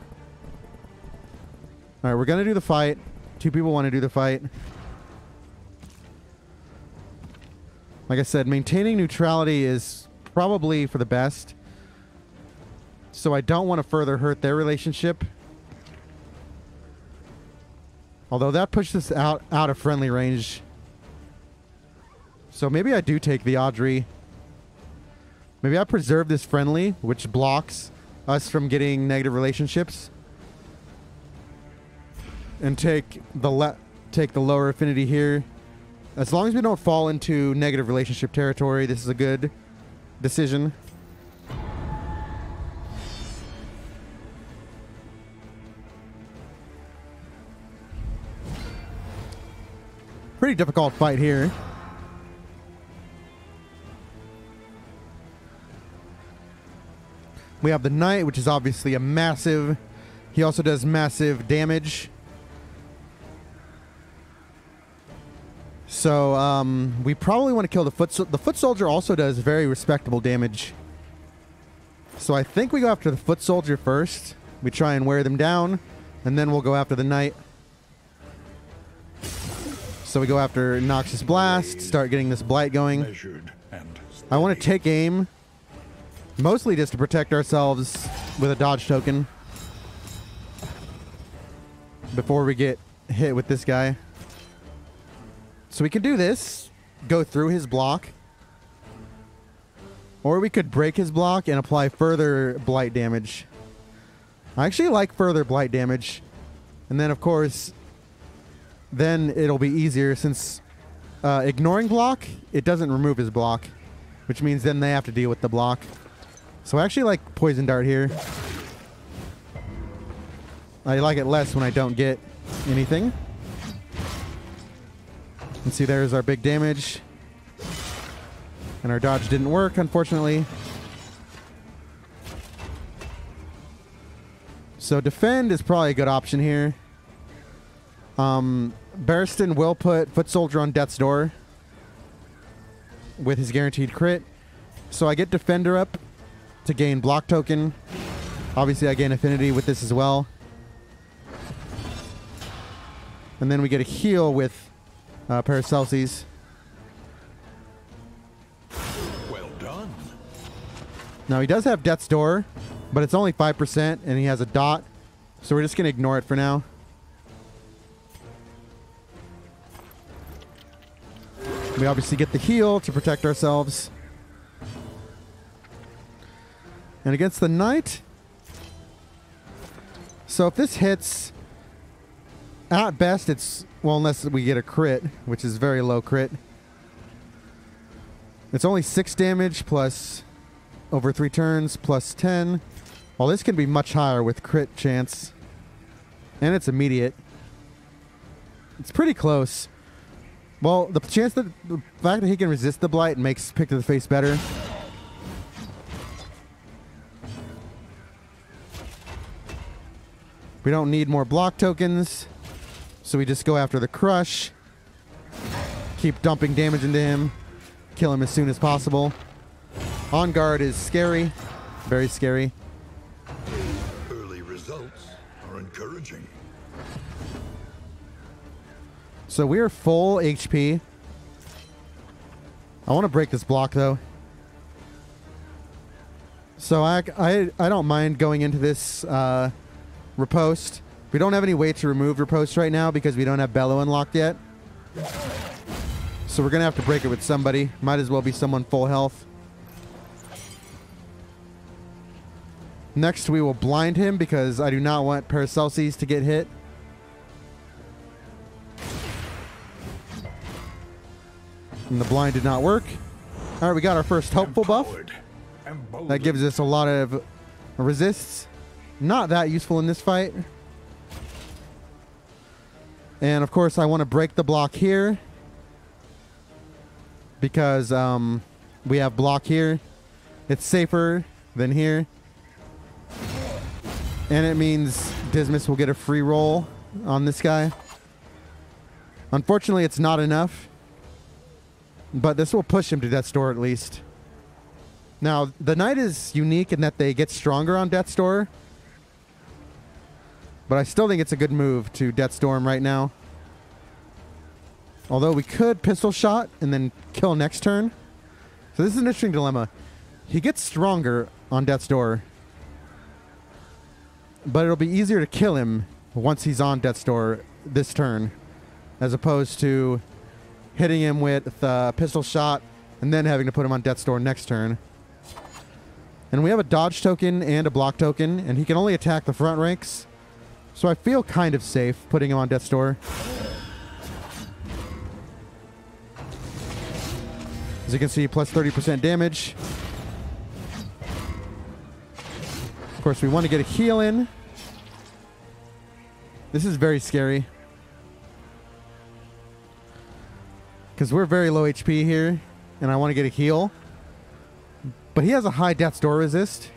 Alright, we're going to do the fight. Two people want to do the fight. Like I said, maintaining neutrality is probably for the best. So I don't want to further hurt their relationship. Although that pushed us out, out of friendly range. So maybe I do take the Audrey. Maybe I preserve this friendly, which blocks us from getting negative relationships. And take the le take the lower affinity here. As long as we don't fall into negative relationship territory, this is a good decision. Pretty difficult fight here. We have the Knight, which is obviously a massive. He also does massive damage. So um, we probably want to kill the foot. So the foot soldier also does very respectable damage. So I think we go after the foot soldier first. We try and wear them down, and then we'll go after the Knight. So we go after Noxious Blast. Start getting this Blight going. I want to take aim, mostly just to protect ourselves with a dodge token before we get hit with this guy. So we could do this, go through his block, or we could break his block and apply further Blight damage. I actually like further Blight damage, and then of course, then it'll be easier since uh, ignoring block, it doesn't remove his block, which means then they have to deal with the block. So I actually like Poison Dart here. I like it less when I don't get anything. And see, there's our big damage. And our dodge didn't work, unfortunately. So defend is probably a good option here. Um, Barristan will put Foot Soldier on Death's Door with his guaranteed crit. So I get Defender up to gain block token. Obviously I gain affinity with this as well. And then we get a heal with uh, Paracelsus. Well done. Now he does have Death's Door, but it's only five percent and he has a dot. So we're just going to ignore it for now. We obviously get the heal to protect ourselves. And against the knight. So if this hits, at best it's, well, unless we get a crit, which is very low crit. It's only six damage plus over three turns plus ten. Well, this can be much higher with crit chance. And it's immediate. It's pretty close. Well, the chance that the fact that he can resist the blight makes Pick to the Face better. We don't need more block tokens, so we just go after the Crush. Keep dumping damage into him. Kill him as soon as possible. On guard is scary. Very scary. Early results are encouraging. So we are full H P. I want to break this block though. So I, I, I don't mind going into this uh, riposte. We don't have any way to remove riposte right now because we don't have Bellow unlocked yet. So we're going to have to break it with somebody. Might as well be someone full health. Next we will blind him because I do not want Paracelsus to get hit. And the blind did not work. All right, we got our first hopeful buff. That gives us a lot of resists. Not that useful in this fight. And of course, I want to break the block here because um, we have block here. It's safer than here. And it means Dismas will get a free roll on this guy. Unfortunately, it's not enough. But this will push him to Death's Door at least. Now, the knight is unique in that they get stronger on Death's Door. But I still think it's a good move to Death's Door right now. Although we could Pistol Shot and then kill next turn. So this is an interesting dilemma. He gets stronger on Death's Door. But it'll be easier to kill him once he's on Death's Door this turn. As opposed to hitting him with a Pistol Shot, and then having to put him on Death's Door next turn. And we have a dodge token and a block token, and he can only attack the front ranks. So I feel kind of safe putting him on Death's Door. As you can see, plus thirty percent damage. Of course, we want to get a heal in. This is very scary. Because we're very low H P here, and I want to get a heal. But he has a high Death's Door resist,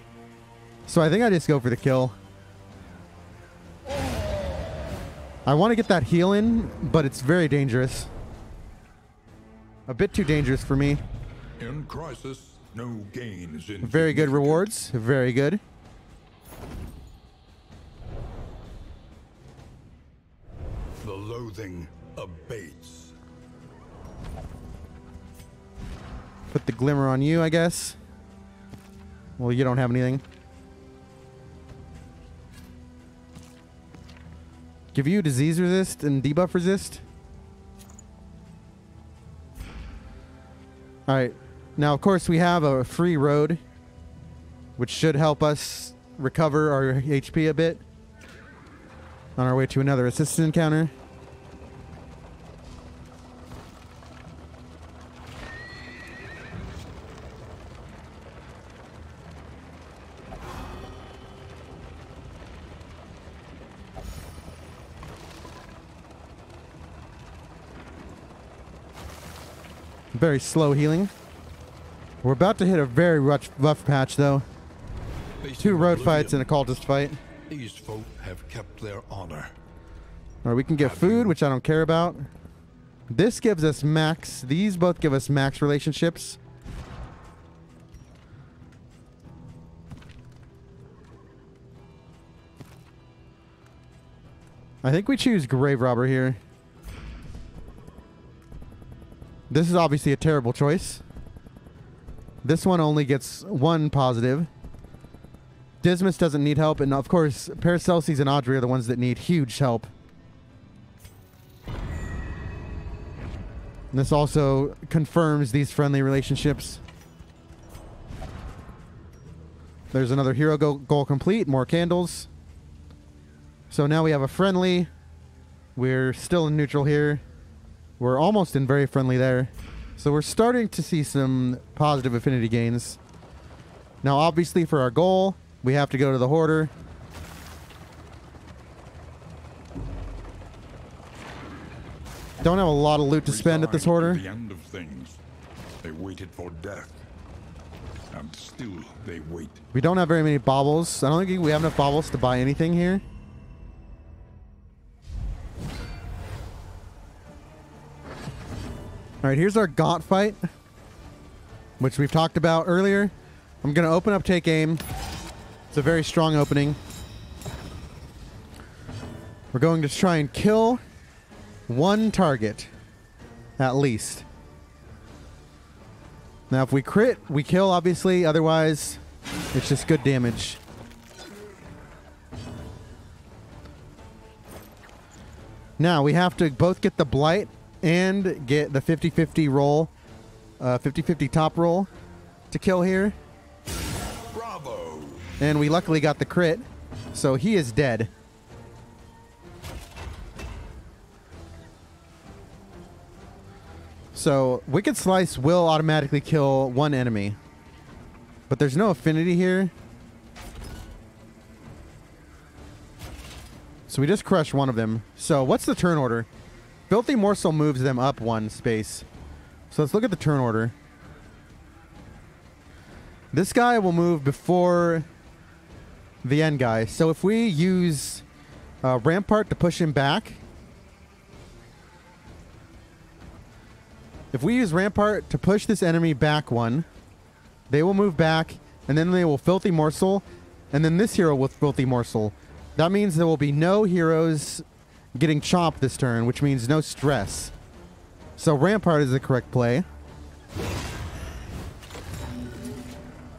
so I think I just go for the kill. I want to get that heal in, but it's very dangerous. A bit too dangerous for me. In crisis, no gain is infinite. Very good rewards. Very good. The loathing abates. Put the glimmer on you, I guess. Well, you don't have anything. Give you disease resist and debuff resist. Alright. Now, of course, we have a free road, which should help us recover our H P a bit on our way to another assistance encounter. Very slow healing. We're about to hit a very rough, rough patch, though. Two road fights and a cultist fight. These folk have kept their honor. Or we can get food, which I don't care about. This gives us max. These both give us max relationships. I think we choose Grave Robber here. This is obviously a terrible choice. This one only gets one positive. Dismas doesn't need help, and of course, Paracelsus and Audrey are the ones that need huge help. And this also confirms these friendly relationships. There's another hero go goal complete, more candles. So now we have a friendly. We're still in neutral here. We're almost in very friendly there. So we're starting to see some positive affinity gains. Now obviously for our goal, we have to go to the Hoarder. Don't have a lot of loot to spend at this Hoarder. At the end of things, they waited for death. And still they wait. We don't have very many baubles. I don't think we have enough baubles to buy anything here. Alright, here's our Gaunt fight, which we've talked about earlier. I'm going to open up Take Aim. It's a very strong opening. We're going to try and kill one target, at least. Now, if we crit, we kill, obviously. Otherwise, it's just good damage. Now, we have to both get the Blight and get the fifty fifty roll, uh, fifty fifty top roll to kill here. Bravo. And we luckily got the crit, so he is dead. So Wicked Slice will automatically kill one enemy, but there's no affinity here, so we just crush one of them. So what's the turn order? Filthy Morsel moves them up one space. So let's look at the turn order. This guy will move before the end guy. So if we use uh, Rampart to push him back. If we use Rampart to push this enemy back one, they will move back, and then they will Filthy Morsel, and then this hero will Filthy Morsel. That means there will be no heroes getting chopped this turn, which means no stress. So Rampart is the correct play.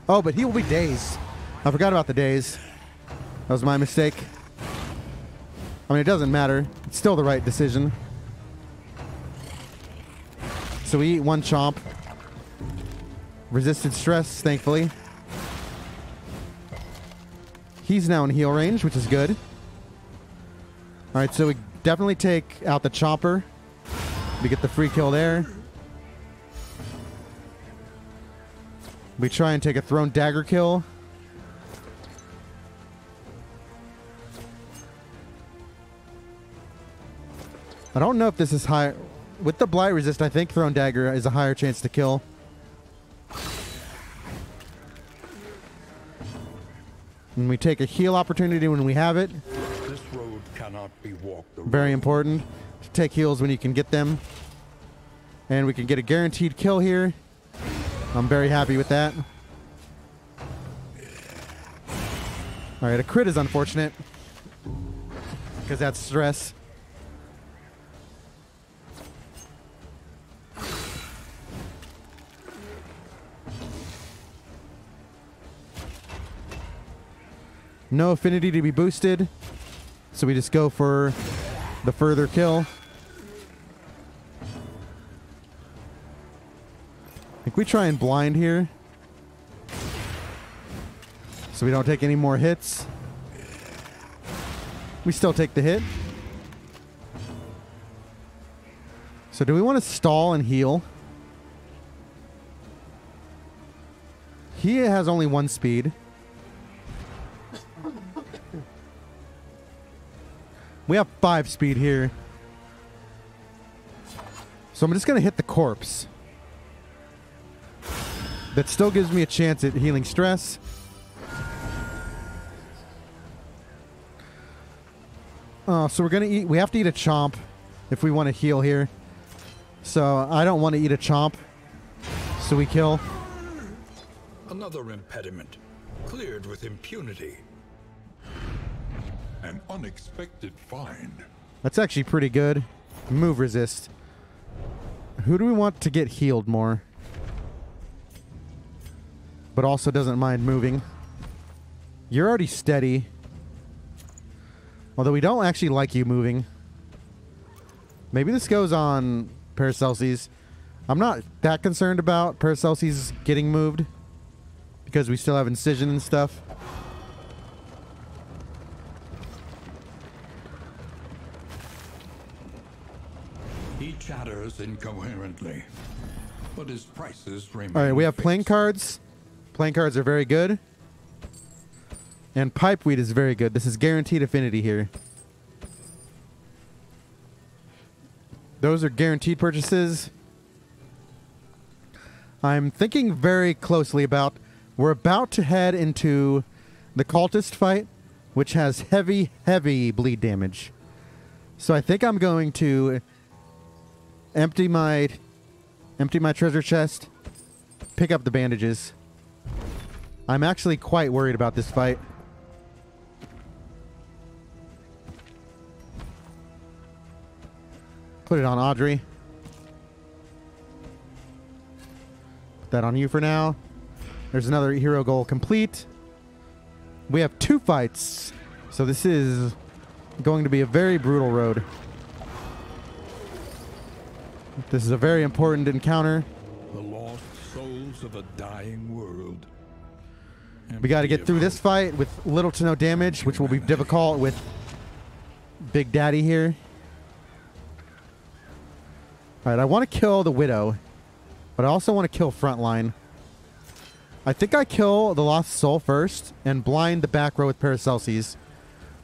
Oh, but he will be dazed. I forgot about the daze. That was my mistake. I mean, it doesn't matter. It's still the right decision. So we eat one chomp. Resisted stress, thankfully. He's now in heal range, which is good. Alright, so we definitely take out the chopper. We get the free kill there. We try and take a thrown dagger kill. I don't know if this is high. With the blight resist, I think thrown dagger is a higher chance to kill. And we take a heal opportunity when we have it. Be walked Very important to take heals when you can get them. And we can get a guaranteed kill here. I'm very happy with that. Alright, a crit is unfortunate, because that's stress. No affinity to be boosted. So we just go for the further kill. I think we try and blind here, so we don't take any more hits. We still take the hit. So do we want to stall and heal? He has only one speed. We have five speed here. So I'm just going to hit the corpse. That still gives me a chance at healing stress. Uh, so we're gonna eat. We have to eat a chomp if we want to heal here. So I don't want to eat a chomp. So we kill. Another impediment, cleared with impunity. An unexpected find. That's actually pretty good. Move resist. Who do we want to get healed more? But also doesn't mind moving. You're already steady. Although we don't actually like you moving. Maybe this goes on Paracelsus. I'm not that concerned about Paracelsus getting moved, because we still have incision and stuff. He chatters incoherently, but his prices remain. All right, we have fixed. Playing cards. Playing cards are very good, and pipeweed is very good. This is guaranteed affinity here. Those are guaranteed purchases. I'm thinking very closely about. We're about to head into the cultist fight, which has heavy, heavy bleed damage. So I think I'm going to empty my empty my treasure chest, pick up the bandages. I'm actually quite worried about this fight. Put it on Audrey. Put that on you for now. There's another hero goal complete. We have two fights, so this is going to be a very brutal road. This is a very important encounter. The lost souls of a dying world. We got to get through this fight with little to no damage, which will be difficult with Big Daddy here. All right, I want to kill the Widow, but I also want to kill Frontline. I think I kill the Lost Soul first and blind the back row with Paracelsus.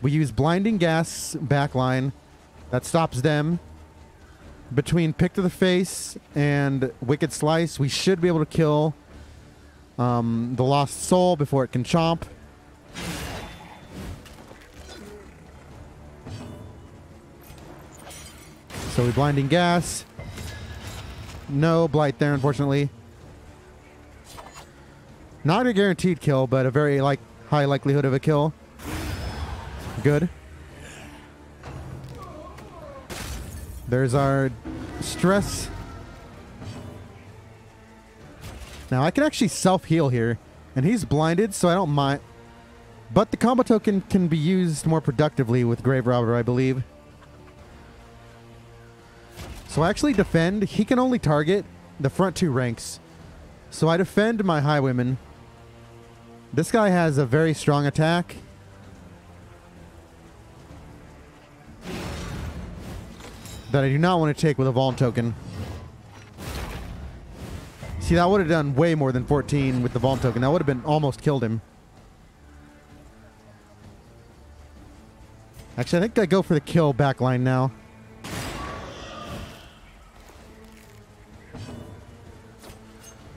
We use Blinding Gas back line. That stops them. Between Pick to the Face and Wicked Slice, we should be able to kill um, the Lost Soul before it can chomp. So we Blinding Gas. No Blight there, unfortunately. Not a guaranteed kill, but a very like high likelihood of a kill. Good. There's our stress. Now I can actually self-heal here, and he's blinded, so I don't mind. But the combo token can be used more productively with Grave Robber, I believe. So I actually defend. He can only target the front two ranks. So I defend my Highwayman. This guy has a very strong attack. That I do not want to take with a Vaughn token. See, that would have done way more than fourteen with the Vaughn token. That would have been almost killed him. Actually, I think I go for the kill backline now.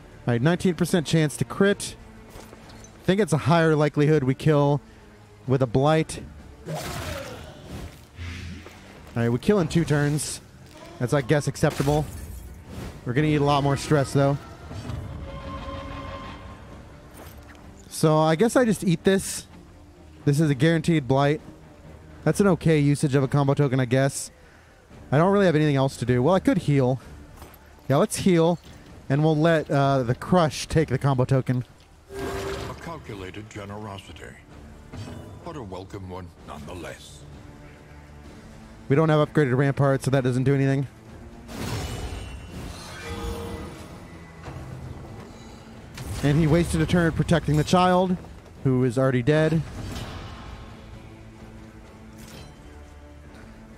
All right, nineteen percent chance to crit. I think it's a higher likelihood we kill with a Blight. All right, we kill in two turns. That's, I guess, acceptable. We're going to need a lot more stress, though. So I guess I just eat this. This is a guaranteed Blight. That's an okay usage of a combo token, I guess. I don't really have anything else to do. Well, I could heal. Yeah, let's heal, and we'll let uh, the Crush take the combo token. A calculated generosity, but a welcome one nonetheless. We don't have upgraded Rampart, so that doesn't do anything. And he wasted a turn protecting the child, who is already dead.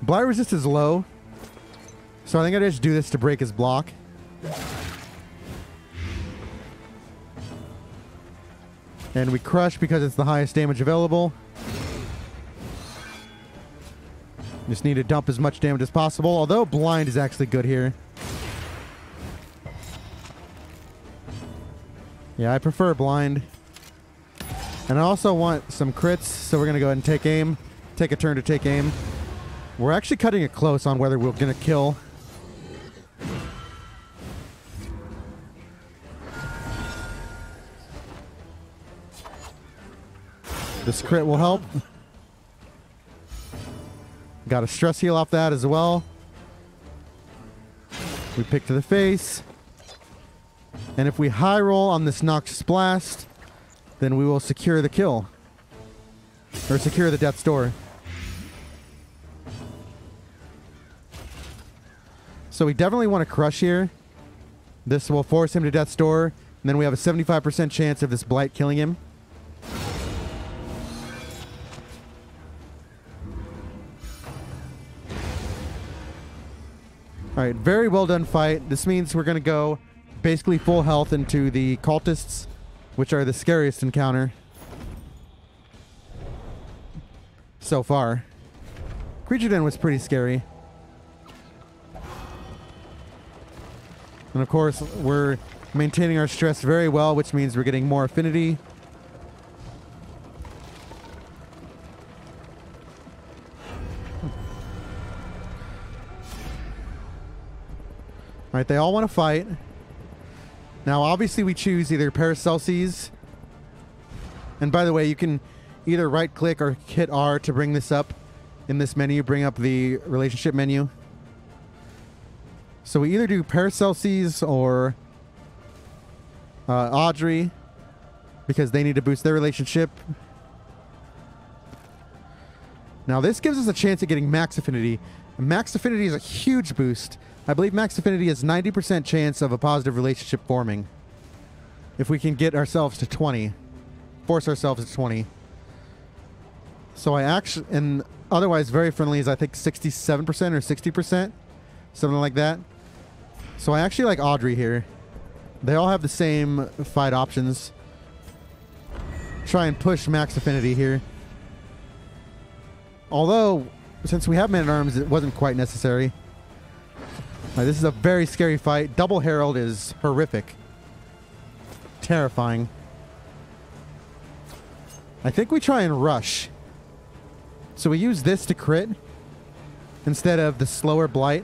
Blight resist is low, so I think I just do this to break his block. And we crush because it's the highest damage available. Just need to dump as much damage as possible, although blind is actually good here. Yeah, I prefer blind. And I also want some crits, so we're going to go ahead and take aim. Take a turn to take aim. We're actually cutting it close on whether we're going to kill. This crit will help. Got a stress heal off that as well. We pick to the face. And if we high roll on this Noxious Blast, then we will secure the kill. Or secure the death's door. So we definitely want to crush here. This will force him to death's door. And then we have a seventy-five percent chance of this Blight killing him. Alright, very well done fight. This means we're going to go basically full health into the cultists, which are the scariest encounter so far. Creature Den was pretty scary. And of course, we're maintaining our stress very well, which means we're getting more affinity. Alright, they all want to fight. Now, obviously, we choose either Paracelsus. And by the way, you can either right-click or hit R to bring this up in this menu. Bring up the relationship menu. So we either do Paracelsus or uh, Audrey, because they need to boost their relationship. Now, this gives us a chance at getting max affinity. Max affinity is a huge boost. I believe max affinity is ninety percent chance of a positive relationship forming. If we can get ourselves to twenty. Force ourselves to twenty. So I actually, and otherwise very friendly is I think sixty-seven percent or sixty percent. Something like that. So I actually like Audrey here. They all have the same fight options. Try and push max affinity here. Although, since we have man-at-arms, it wasn't quite necessary. Right, this is a very scary fight. Double Herald is horrific. Terrifying. I think we try and rush. So we use this to crit instead of the slower Blight.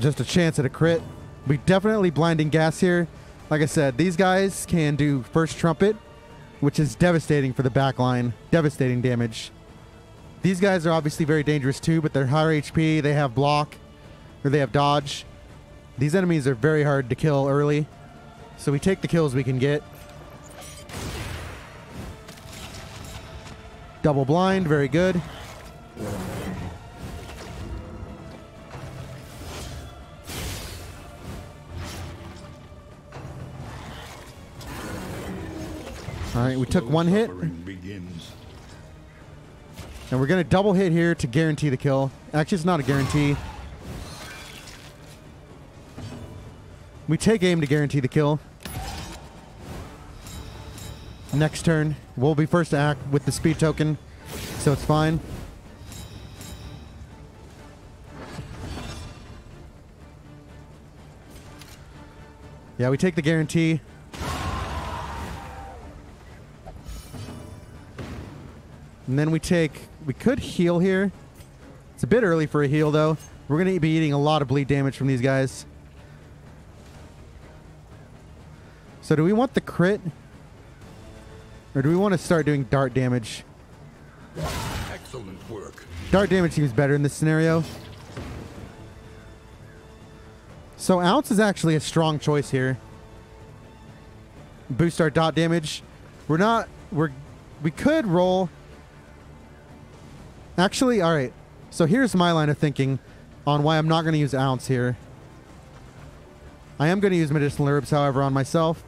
Just a chance at a crit. We definitely blinding gas here. Like I said, these guys can do first trumpet, which is devastating for the backline. Devastating damage. These guys are obviously very dangerous too, but they're higher H P, they have block, or they have dodge. These enemies are very hard to kill early, so we take the kills we can get. Double blind, very good. Alright, we took one hit. And we're going to double hit here to guarantee the kill. Actually, it's not a guarantee. We take aim to guarantee the kill. Next turn, we'll be first to act with the speed token, so it's fine. Yeah, we take the guarantee. And then we take... We could heal here. It's a bit early for a heal, though. We're going to be eating a lot of bleed damage from these guys. So do we want the crit? Or do we want to start doing dart damage? Excellent work. Dart damage seems better in this scenario. So Ounce is actually a strong choice here. Boost our dot damage. We're not... We're, we could roll... Actually, all right, so here's my line of thinking on why I'm not going to use Ounce here. I am going to use Medicinal Herbs, however, on myself.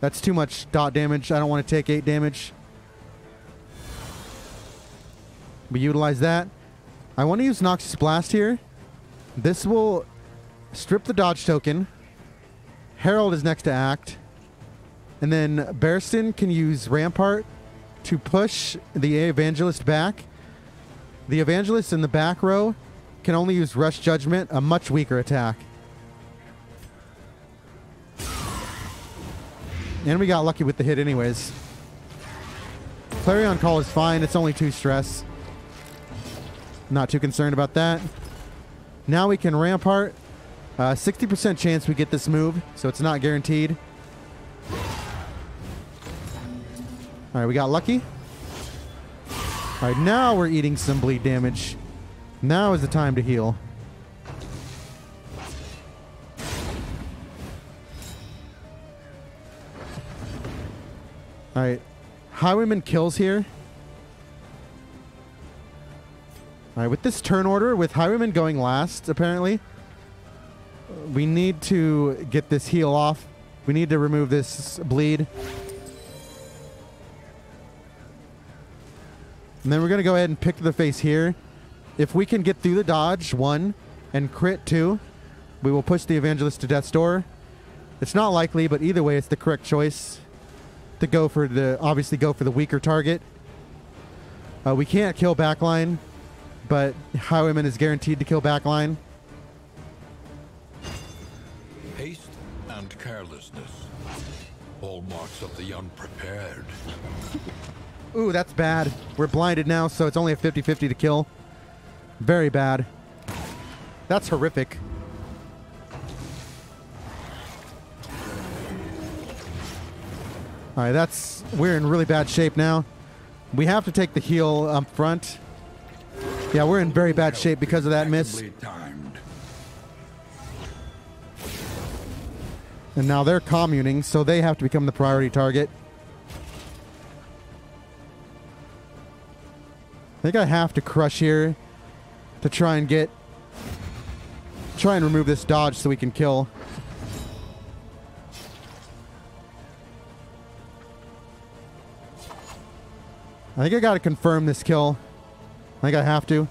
That's too much dot damage. I don't want to take eight damage. We utilize that. I want to use Noxious Blast here. This will strip the dodge token. Herald is next to act. And then Barristan can use Rampart to push the Evangelist back. The Evangelist in the back row can only use Rush Judgment, a much weaker attack. And we got lucky with the hit anyways. Clarion Call is fine. It's only two stress. Not too concerned about that. Now we can Rampart. Uh, sixty percent chance we get this move, so it's not guaranteed. All right, we got lucky. All right, now we're eating some bleed damage. Now is the time to heal. All right, Highwayman kills here. All right, with this turn order, with Highwayman going last, apparently, we need to get this heal off. We need to remove this bleed. And then we're going to go ahead and pick to the face here. If we can get through the dodge, one, and crit, two, we will push the Evangelist to death's door. It's not likely, but either way, it's the correct choice to go for the, obviously go for the weaker target. Uh, we can't kill backline, but Highwayman is guaranteed to kill backline. Haste and carelessness, all marks of the unprepared. Ooh, that's bad. We're blinded now, so it's only a fifty fifty to kill. Very bad. That's horrific. All right, that's, we're in really bad shape now. We have to take the heal up front. Yeah, we're in very bad shape because of that miss. And now they're communing, so they have to become the priority target. I think I have to crush here to try and get, try and remove this dodge so we can kill. I think I gotta confirm this kill. I think I have to.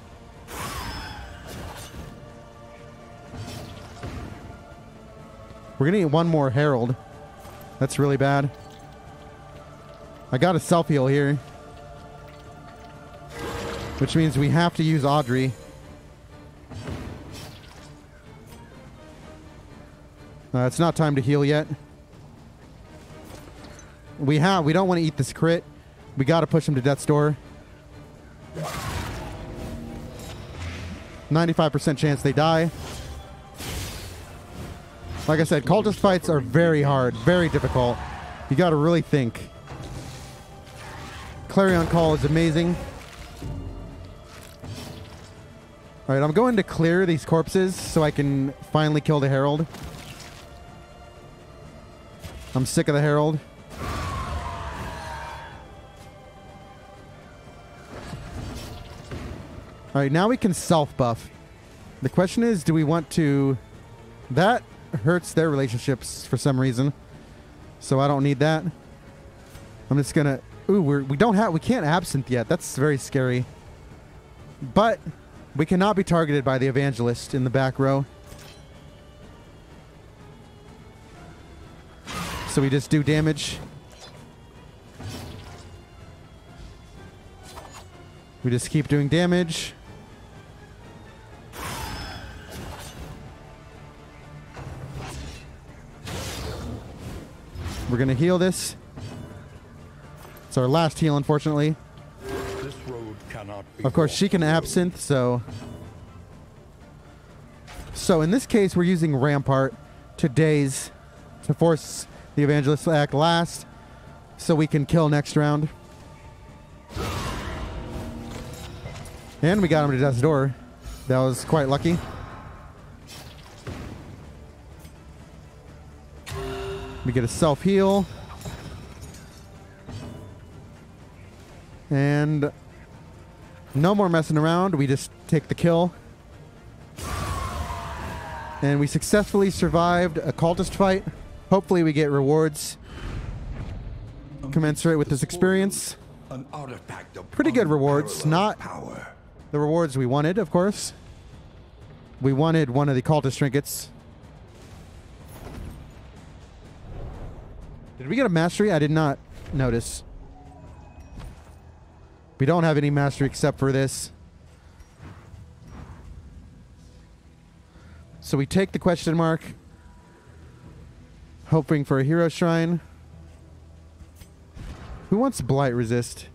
We're gonna need one more Herald. That's really bad. I gotta self-heal here, which means we have to use Audrey. Uh, it's not time to heal yet. We have. We don't want to eat this crit. We got to push him to death's door. ninety-five percent chance they die. Like I said, cultist fights are very hard, very difficult. You got to really think. Clarion Call is amazing. All right, I'm going to clear these corpses so I can finally kill the Herald. I'm sick of the Herald. All right, now we can self-buff. The question is, do we want to... That hurts their relationships for some reason, so I don't need that. I'm just gonna... Ooh, we're, we don't have... We can't absinthe yet. That's very scary. But... we cannot be targeted by the Evangelist in the back row. So we just do damage. We just keep doing damage. We're going to heal this. It's our last heal, unfortunately. Of course, she can absinthe, so... So, in this case, we're using Rampart to daze to force the Evangelist to act last so we can kill next round. And we got him to death's door. That was quite lucky. We get a self-heal. And... no more messing around. We just take the kill. And we successfully survived a cultist fight. Hopefully we get rewards commensurate with this experience. Pretty good rewards. Not the rewards we wanted, of course. We wanted one of the cultist trinkets. Did we get a mastery? I did not notice. We don't have any mastery except for this. So we take the question mark, hoping for a hero shrine. Who wants Blight Resist?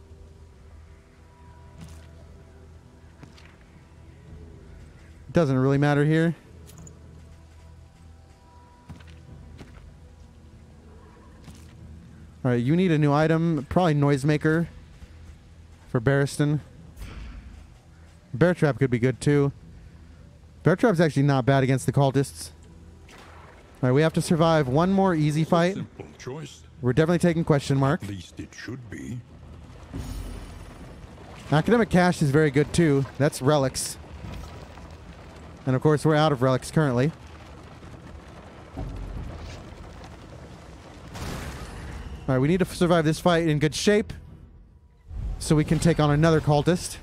Doesn't really matter here. All right, you need a new item, probably Noisemaker for Barristan. Bear Trap could be good too. Bear Trap's actually not bad against the Cultists. All right, we have to survive one more easy fight. Simple choice. We're definitely taking question mark. At least it should be. Academic Cash is very good too. That's relics. And of course, we're out of relics currently. All right, we need to survive this fight in good shape so we can take on another cultist.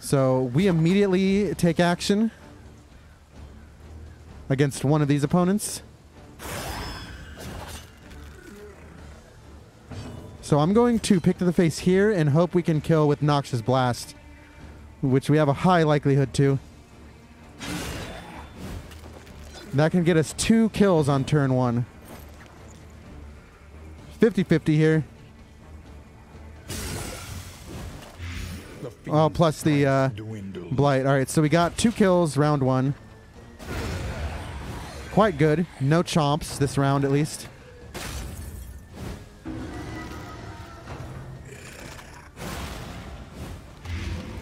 So we immediately take action against one of these opponents. So I'm going to pick to the face here and hope we can kill with Noxious Blast, which we have a high likelihood to. That can get us two kills on turn one. fifty fifty here. Oh, plus the uh, Blight. All right, so we got two kills round one. Quite good. No chomps this round, at least.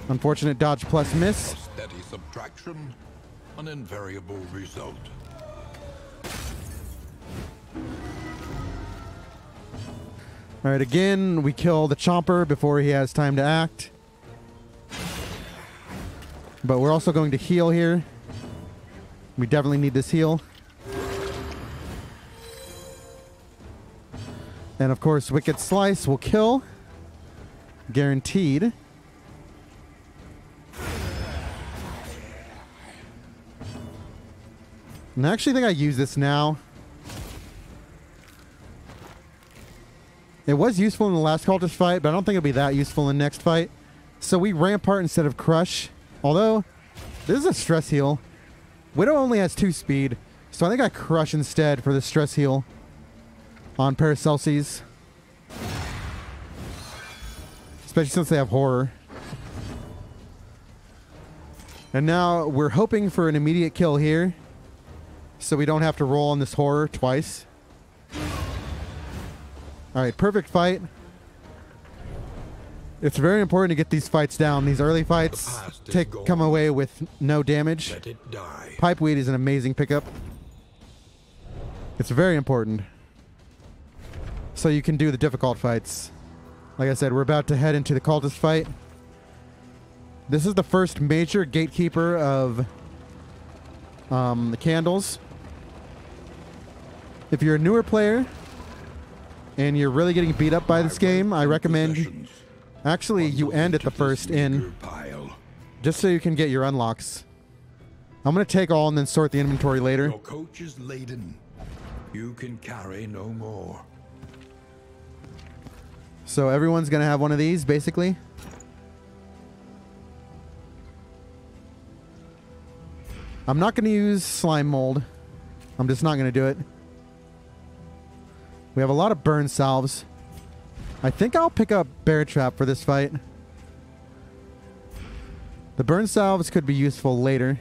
Unfortunate dodge plus miss. Steady subtraction. An invariable result. All right, again, we kill the Chomper before he has time to act. But we're also going to heal here. We definitely need this heal. And of course, Wicked Slice will kill. Guaranteed. And I actually think I use this now. It was useful in the last cultist fight, but I don't think it'll be that useful in the next fight. So we Rampart instead of Crush. Although, this is a stress heal. Widow only has two speed, so I think I Crush instead for the stress heal on Paracelsus. Especially since they have Horror. And now we're hoping for an immediate kill here, so we don't have to roll on this Horror twice. All right, perfect fight. It's very important to get these fights down. These early fights take come away with no damage. Let it die. Pipeweed is an amazing pickup. It's very important, so you can do the difficult fights. Like I said, we're about to head into the cultist fight. This is the first major gatekeeper of um, the candles. If you're a newer player and you're really getting beat up by this game, I recommend actually you end at the first inn just so you can get your unlocks. I'm going to take all and then sort the inventory later. Your coach is laden. You can carry no more. So everyone's going to have one of these basically. I'm not going to use slime mold. I'm just not going to do it. We have a lot of burn salves. I think I'll pick up Bear Trap for this fight. The burn salves could be useful later.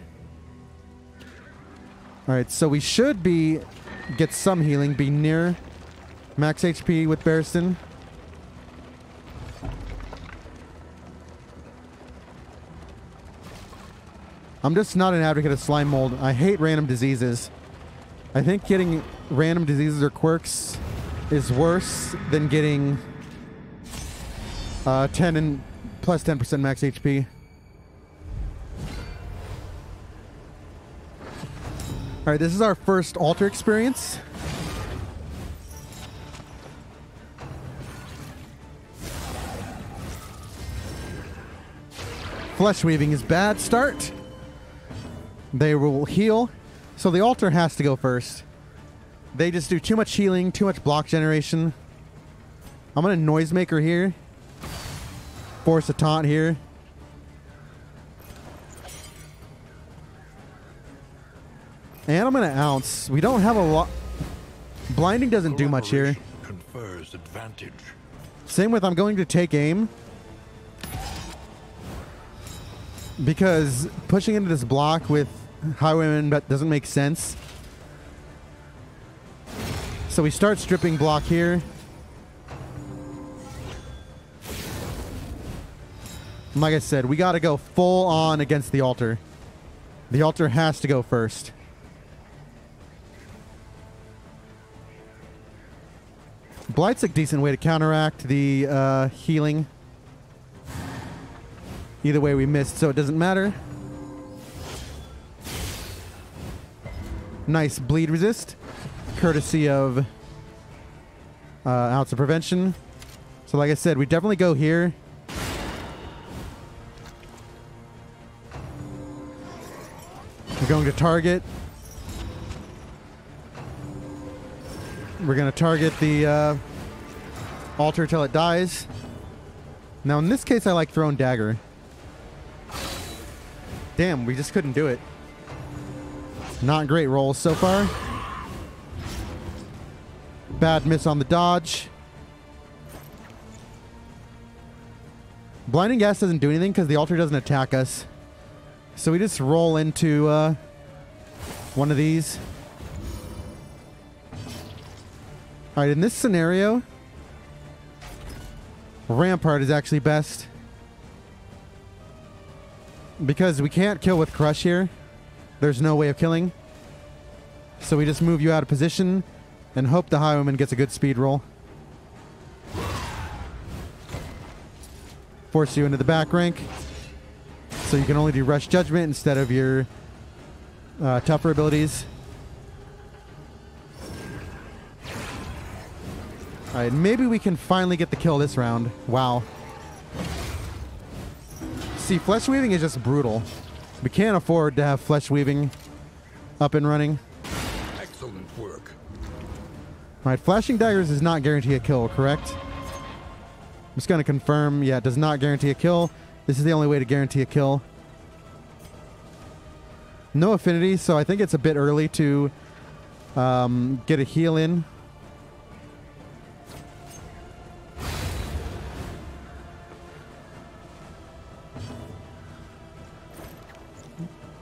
All right, so we should be get some healing, be near max H P with Barristan. I'm just not an advocate of slime mold. I hate random diseases. I think getting random diseases or quirks is worse than getting uh, ten and plus ten percent max H P. All right, this is our first altar experience. Flesh weaving is bad start. They will heal, so the altar has to go first. They just do too much healing, too much block generation. I'm gonna Noisemaker here, force a taunt here. And I'm gonna Ounce. We don't have a lot. Blinding doesn't do much here. Confers advantage. Same with I'm going to take aim. Because pushing into this block with Highwayman but doesn't make sense. So we start stripping block here. And like I said, we got to go full on against the altar. The altar has to go first. Blight's a decent way to counteract the uh, healing. Either way, we missed, so it doesn't matter. Nice bleed resist, courtesy of uh, Ounce of Prevention. So like I said, we definitely go here. We're going to target. We're going to target the uh, altar till it dies. Now in this case, I like Thrown Dagger. Damn, we just couldn't do it. Not great rolls so far. Bad miss on the dodge. Blinding Gas doesn't do anything because the altar doesn't attack us. So we just roll into uh, one of these. All right, in this scenario, Rampart is actually best. Because we can't kill with Crush here. There's no way of killing. So we just move you out of position and hope the Highwayman gets a good speed roll. Force you into the back rank. So you can only do Rush Judgment instead of your uh, tougher abilities. Alright, maybe we can finally get the kill this round. Wow. See, flesh weaving is just brutal. We can't afford to have flesh weaving up and running. Excellent work. All right, flashing daggers does not guarantee a kill, correct? I'm just going to confirm. Yeah, it does not guarantee a kill. This is the only way to guarantee a kill. No affinity, so I think it's a bit early to um, get a heal in.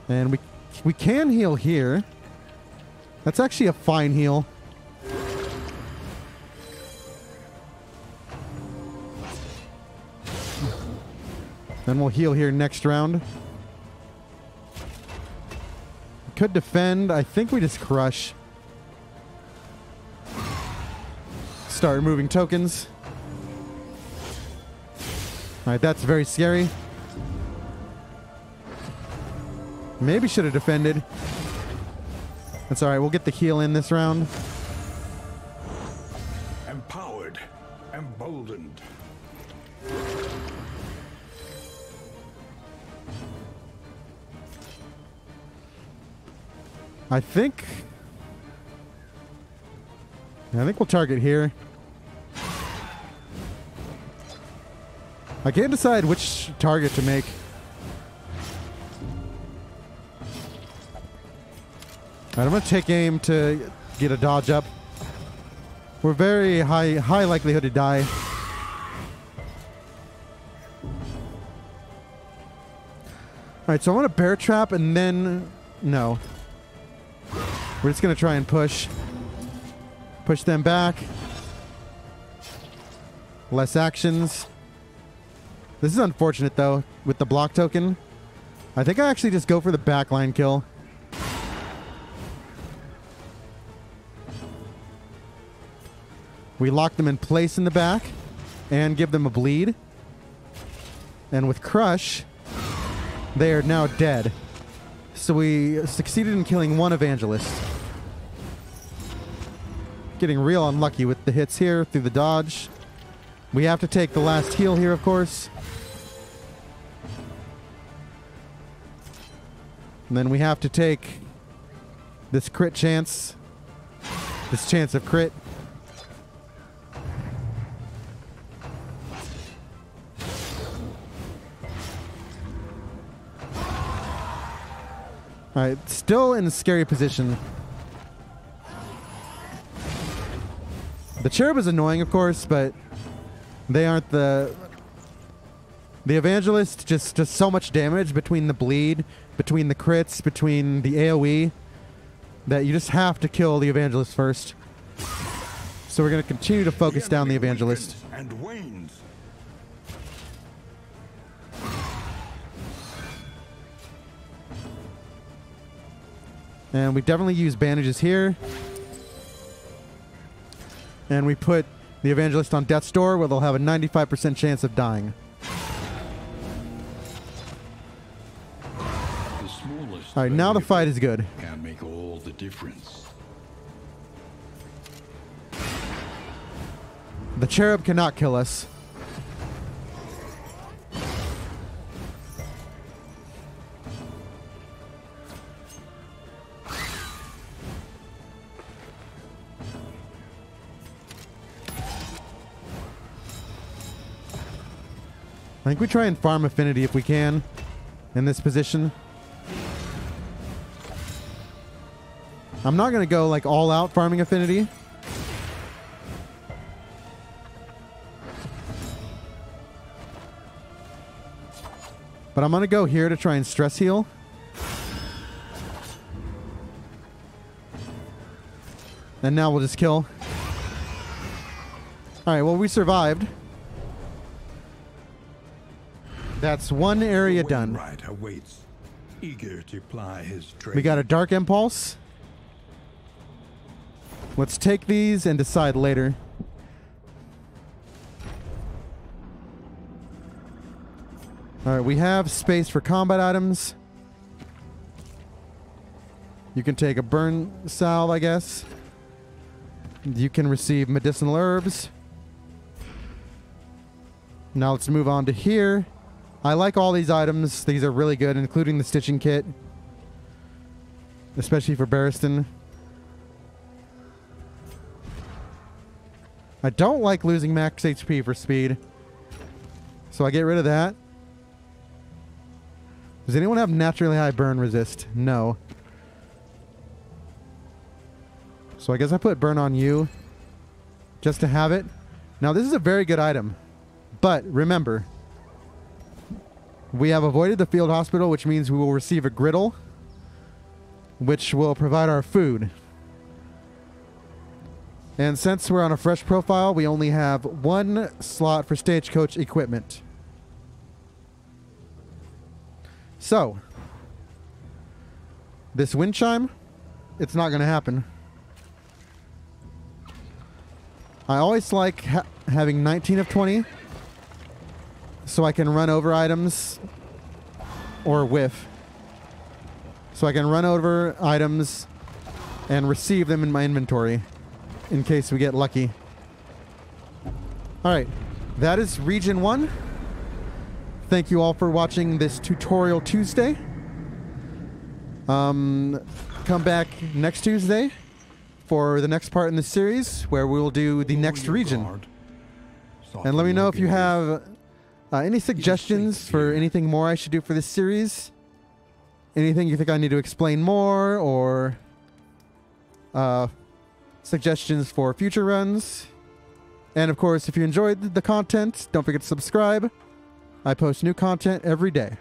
And we we can heal here. That's actually a fine heal. Then we'll heal here next round. Could defend. I think we just crush. Start removing tokens. All right, that's very scary. Maybe should have defended. That's all right. We'll get the heal in this round. Empowered, emboldened. I think. I think we'll target here. I can't decide which target to make. Alright, I'm going to take aim to get a dodge up. We're very high high likelihood to die. Alright, so I want to bear trap and then... No. We're just going to try and push. Push them back. Less actions. This is unfortunate though, with the block token. I think I actually just go for the backline kill. We lock them in place in the back and give them a bleed. And with Crush, they are now dead. So we succeeded in killing one Evangelist. Getting real unlucky with the hits here through the dodge. We have to take the last heal here, of course. And then we have to take this crit chance. This chance of crit. Alright, still in a scary position. The cherub is annoying, of course, but they aren't the... The evangelist, just, just so much damage between the bleed, between the crits, between the AoE, that you just have to kill the evangelist first. So we're going to continue to focus down the evangelist. And wanes. And we definitely use bandages here. And we put the evangelist on death's door, where they'll have a ninety-five percent chance of dying. The smallest all right, now the fight is good. Can make all the difference. The cherub cannot kill us. I think we try and farm affinity if we can in this position. I'm not going to go like all out farming affinity. But I'm going to go here to try and stress heal. And now we'll just kill. Alright, well, we survived. That's one area done. Awaits, eager to ply his trade. We got a dark impulse. Let's take these and decide later. All right, we have space for combat items. You can take a burn salve, I guess. You can receive medicinal herbs. Now let's move on to here. I like all these items. These are really good, including the stitching kit, especially for Barristan. I don't like losing max H P for speed, so I get rid of that. Does anyone have naturally high burn resist? No. So I guess I put burn on you just to have it. Now this is a very good item, but remember, we have avoided the field hospital, which means we will receive a griddle, which will provide our food. And since we're on a fresh profile, we only have one slot for stagecoach equipment. So, this wind chime, it's not going to happen. I always like ha having nineteen of twenty, so I can run over items, or whiff. So I can run over items and receive them in my inventory, in case we get lucky. Alright, that is region one. Thank you all for watching this Tutorial Tuesday. Um, come back next Tuesday for the next part in the series, where we will do the next region. And let me know if you have uh, any suggestions for anything more I should do for this series. Anything you think I need to explain more, or uh, suggestions for future runs. And of course, if you enjoyed the content, don't forget to subscribe. I post new content every day.